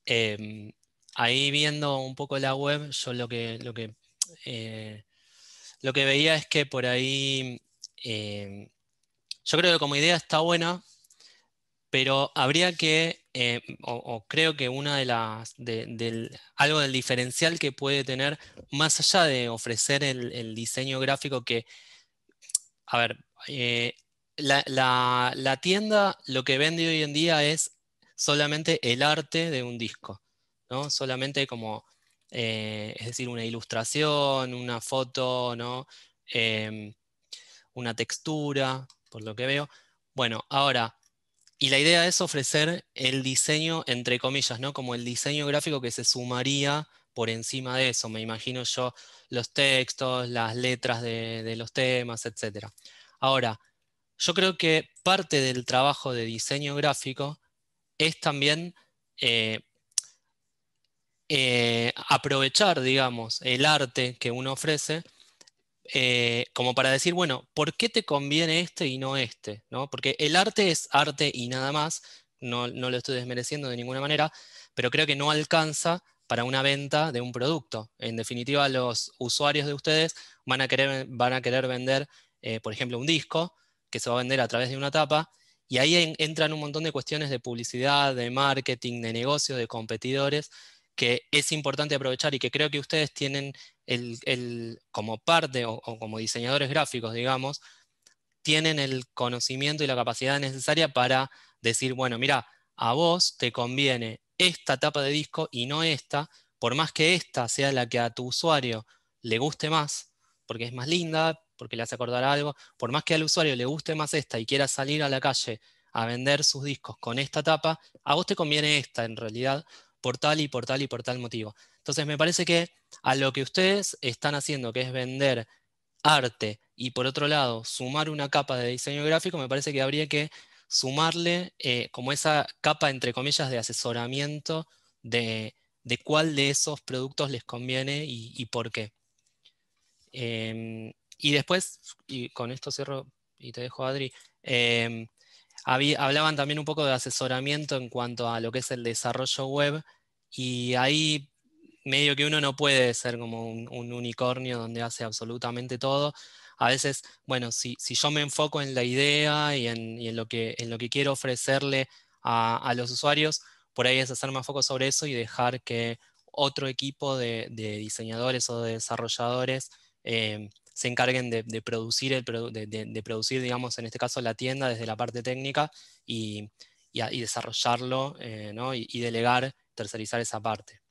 Eh, ahí viendo un poco la web, yo lo que, lo que, eh, lo que veía es que por ahí, eh, yo creo que como idea está buena, pero habría que, eh, o, o creo que una de las, de, del, algo del diferencial que puede tener, más allá de ofrecer el, el diseño gráfico que, a ver, eh, la, la, la tienda lo que vende hoy en día es solamente el arte de un disco, ¿no? Solamente como, eh, es decir, una ilustración, una foto, ¿no? Eh, una textura, por lo que veo. Bueno, ahora... Y la idea es ofrecer el diseño, entre comillas, ¿no? Como el diseño gráfico que se sumaría por encima de eso. Me imagino yo los textos, las letras de, de los temas, etcétera. Ahora, yo creo que parte del trabajo de diseño gráfico es también eh, eh, aprovechar, digamos, el arte que uno ofrece Eh, como para decir, bueno, ¿por qué te conviene este y no este? ¿No? Porque el arte es arte y nada más, no, no lo estoy desmereciendo de ninguna manera, pero creo que no alcanza para una venta de un producto. En definitiva, los usuarios de ustedes van a querer, van a querer vender, eh, por ejemplo, un disco que se va a vender a través de una tapa, y ahí en, entran un montón de cuestiones de publicidad, de marketing, de negocio, de competidores, que es importante aprovechar y que creo que ustedes tienen... El, el, como parte o, o como diseñadores gráficos, digamos, tienen el conocimiento y la capacidad necesaria para decir, bueno, mira, a vos te conviene esta tapa de disco y no esta, por más que esta sea la que a tu usuario le guste más, porque es más linda, porque le hace acordar algo, por más que al usuario le guste más esta y quiera salir a la calle a vender sus discos con esta tapa, a vos te conviene esta en realidad, por tal y por tal y por tal motivo. Entonces me parece que a lo que ustedes están haciendo, que es vender arte y por otro lado sumar una capa de diseño gráfico, me parece que habría que sumarle eh, como esa capa, entre comillas, de asesoramiento de, de cuál de esos productos les conviene y, y por qué. Eh, y después, y con esto cierro y te dejo, Adri, eh, había, hablaban también un poco de asesoramiento en cuanto a lo que es el desarrollo web, y ahí medio que uno no puede ser como un, un unicornio donde hace absolutamente todo. A veces, bueno, si, si yo me enfoco en la idea y en, y en, lo, que, en lo que quiero ofrecerle a, a los usuarios, por ahí es hacer más foco sobre eso y dejar que otro equipo de, de diseñadores o de desarrolladores eh, se encarguen de, de, producir el, de, de, de producir, digamos, en este caso la tienda desde la parte técnica y, y, y desarrollarlo, eh, ¿no? y, y delegar, tercerizar esa parte.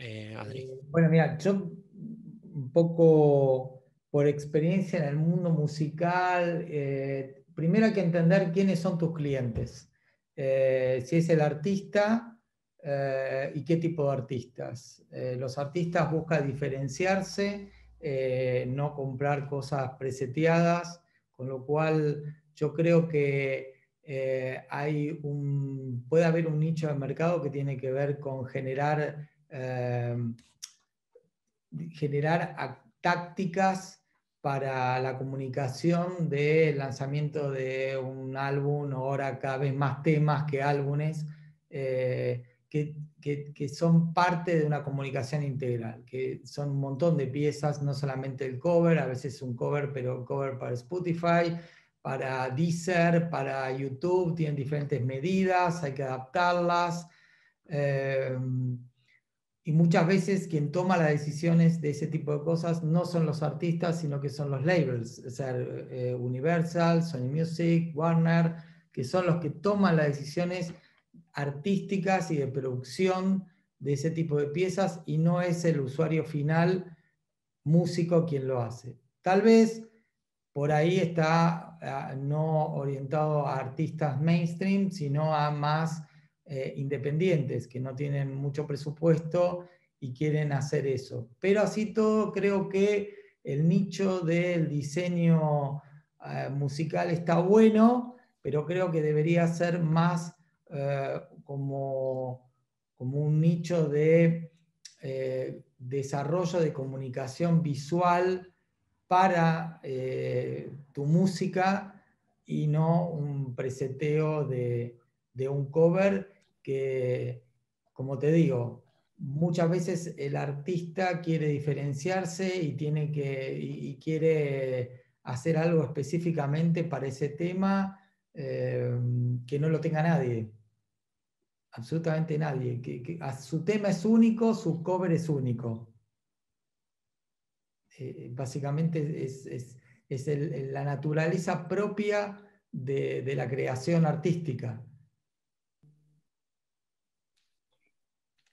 Eh, Adri. Bueno, mira, yo un poco por experiencia en el mundo musical, eh, primero hay que entender quiénes son tus clientes, eh, si es el artista eh, y qué tipo de artistas. Eh, los artistas buscan diferenciarse, eh, no comprar cosas preseteadas, con lo cual yo creo que eh, hay un, puede haber un nicho de mercado que tiene que ver con generar Eh, generar tácticas para la comunicación del lanzamiento de un álbum, ahora cada vez más temas que álbumes, eh, que, que, que son parte de una comunicación integral, que son un montón de piezas, no solamente el cover, a veces un cover, pero cover para Spotify, para Deezer, para YouTube, tienen diferentes medidas, hay que adaptarlas. Eh, Y muchas veces quien toma las decisiones de ese tipo de cosas no son los artistas, sino que son los labels, o sea, eh, Universal, Sony Music, Warner, que son los que toman las decisiones artísticas y de producción de ese tipo de piezas, y no es el usuario final, músico, quien lo hace. Tal vez por ahí está eh, no orientado a artistas mainstream, sino a más Eh, independientes, que no tienen mucho presupuesto y quieren hacer eso. Pero así todo, creo que el nicho del diseño eh, musical está bueno, pero creo que debería ser más eh, como, como un nicho de eh, desarrollo de comunicación visual para eh, tu música y no un preseteo de, de un cover que, como te digo, muchas veces el artista quiere diferenciarse y, tiene que, y quiere hacer algo específicamente para ese tema eh, que no lo tenga nadie, absolutamente nadie. Que, que, a, su tema es único, su cover es único. Eh, básicamente es, es, es el, la naturaleza propia de, de la creación artística.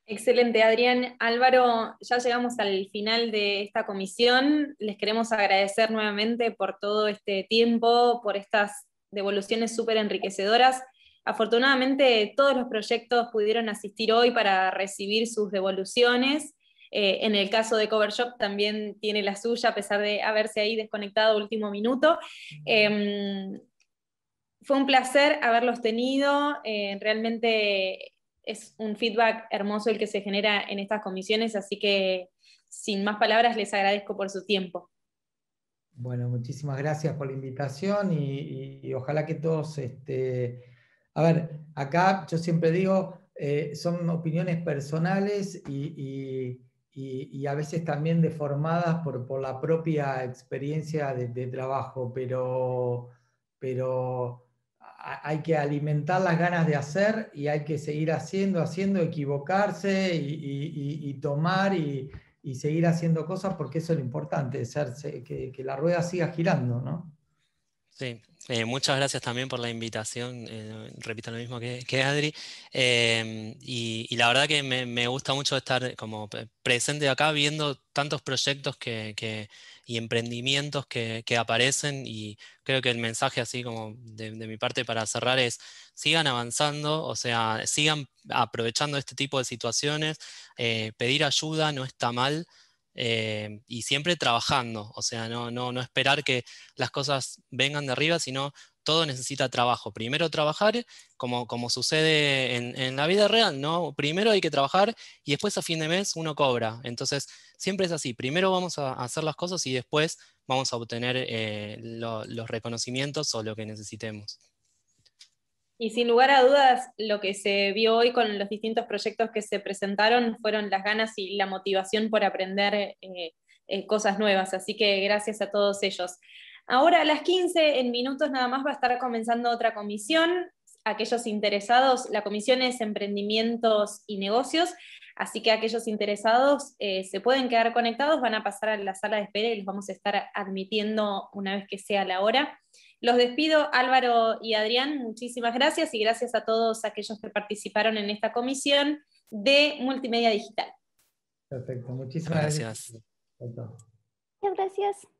Excelente, Adrián. Álvaro, ya llegamos al final de esta comisión. Les queremos agradecer nuevamente por todo este tiempo, por estas devoluciones súper enriquecedoras. Afortunadamente, todos los proyectos pudieron asistir hoy para recibir sus devoluciones. Eh, en el caso de CoverShop también tiene la suya, a pesar de haberse ahí desconectado último minuto. Eh, fue un placer haberlos tenido. Eh, realmente... Es un feedback hermoso el que se genera en estas comisiones, así que sin más palabras les agradezco por su tiempo. Bueno, muchísimas gracias por la invitación y, y, y ojalá que todos... Este, a ver, acá yo siempre digo, eh, son opiniones personales y, y, y, y a veces también deformadas por, por la propia experiencia de, de trabajo, pero... pero hay que alimentar las ganas de hacer y hay que seguir haciendo, haciendo, equivocarse y, y, y tomar y, y seguir haciendo cosas, porque eso es lo importante, ser, que, que la rueda siga girando, ¿no? Sí, eh, muchas gracias también por la invitación, eh, repito lo mismo que, que Adri, eh, y, y la verdad que me, me gusta mucho estar como presente acá viendo tantos proyectos que, que y emprendimientos que, que aparecen, y creo que el mensaje así como de, de mi parte para cerrar es: sigan avanzando, o sea, sigan aprovechando este tipo de situaciones, eh, pedir ayuda no está mal, eh, y siempre trabajando, o sea, no, no, no esperar que las cosas vengan de arriba, sino todo necesita trabajo. Primero trabajar, como, como sucede en, en la vida real, ¿no? Primero hay que trabajar y después a fin de mes uno cobra. Entonces, siempre es así. Primero vamos a hacer las cosas y después vamos a obtener eh, lo, los reconocimientos o lo que necesitemos. Y sin lugar a dudas, lo que se vio hoy con los distintos proyectos que se presentaron fueron las ganas y la motivación por aprender eh, eh, cosas nuevas. Así que gracias a todos ellos. Ahora a las quince, en minutos nada más, va a estar comenzando otra comisión. Aquellos interesados, la comisión es Emprendimientos y Negocios, así que aquellos interesados eh, se pueden quedar conectados, van a pasar a la sala de espera y los vamos a estar admitiendo una vez que sea la hora. Los despido, Álvaro y Adrián, muchísimas gracias, y gracias a todos aquellos que participaron en esta comisión de Multimedia Digital. Perfecto, muchísimas gracias. Gracias. Muchas gracias.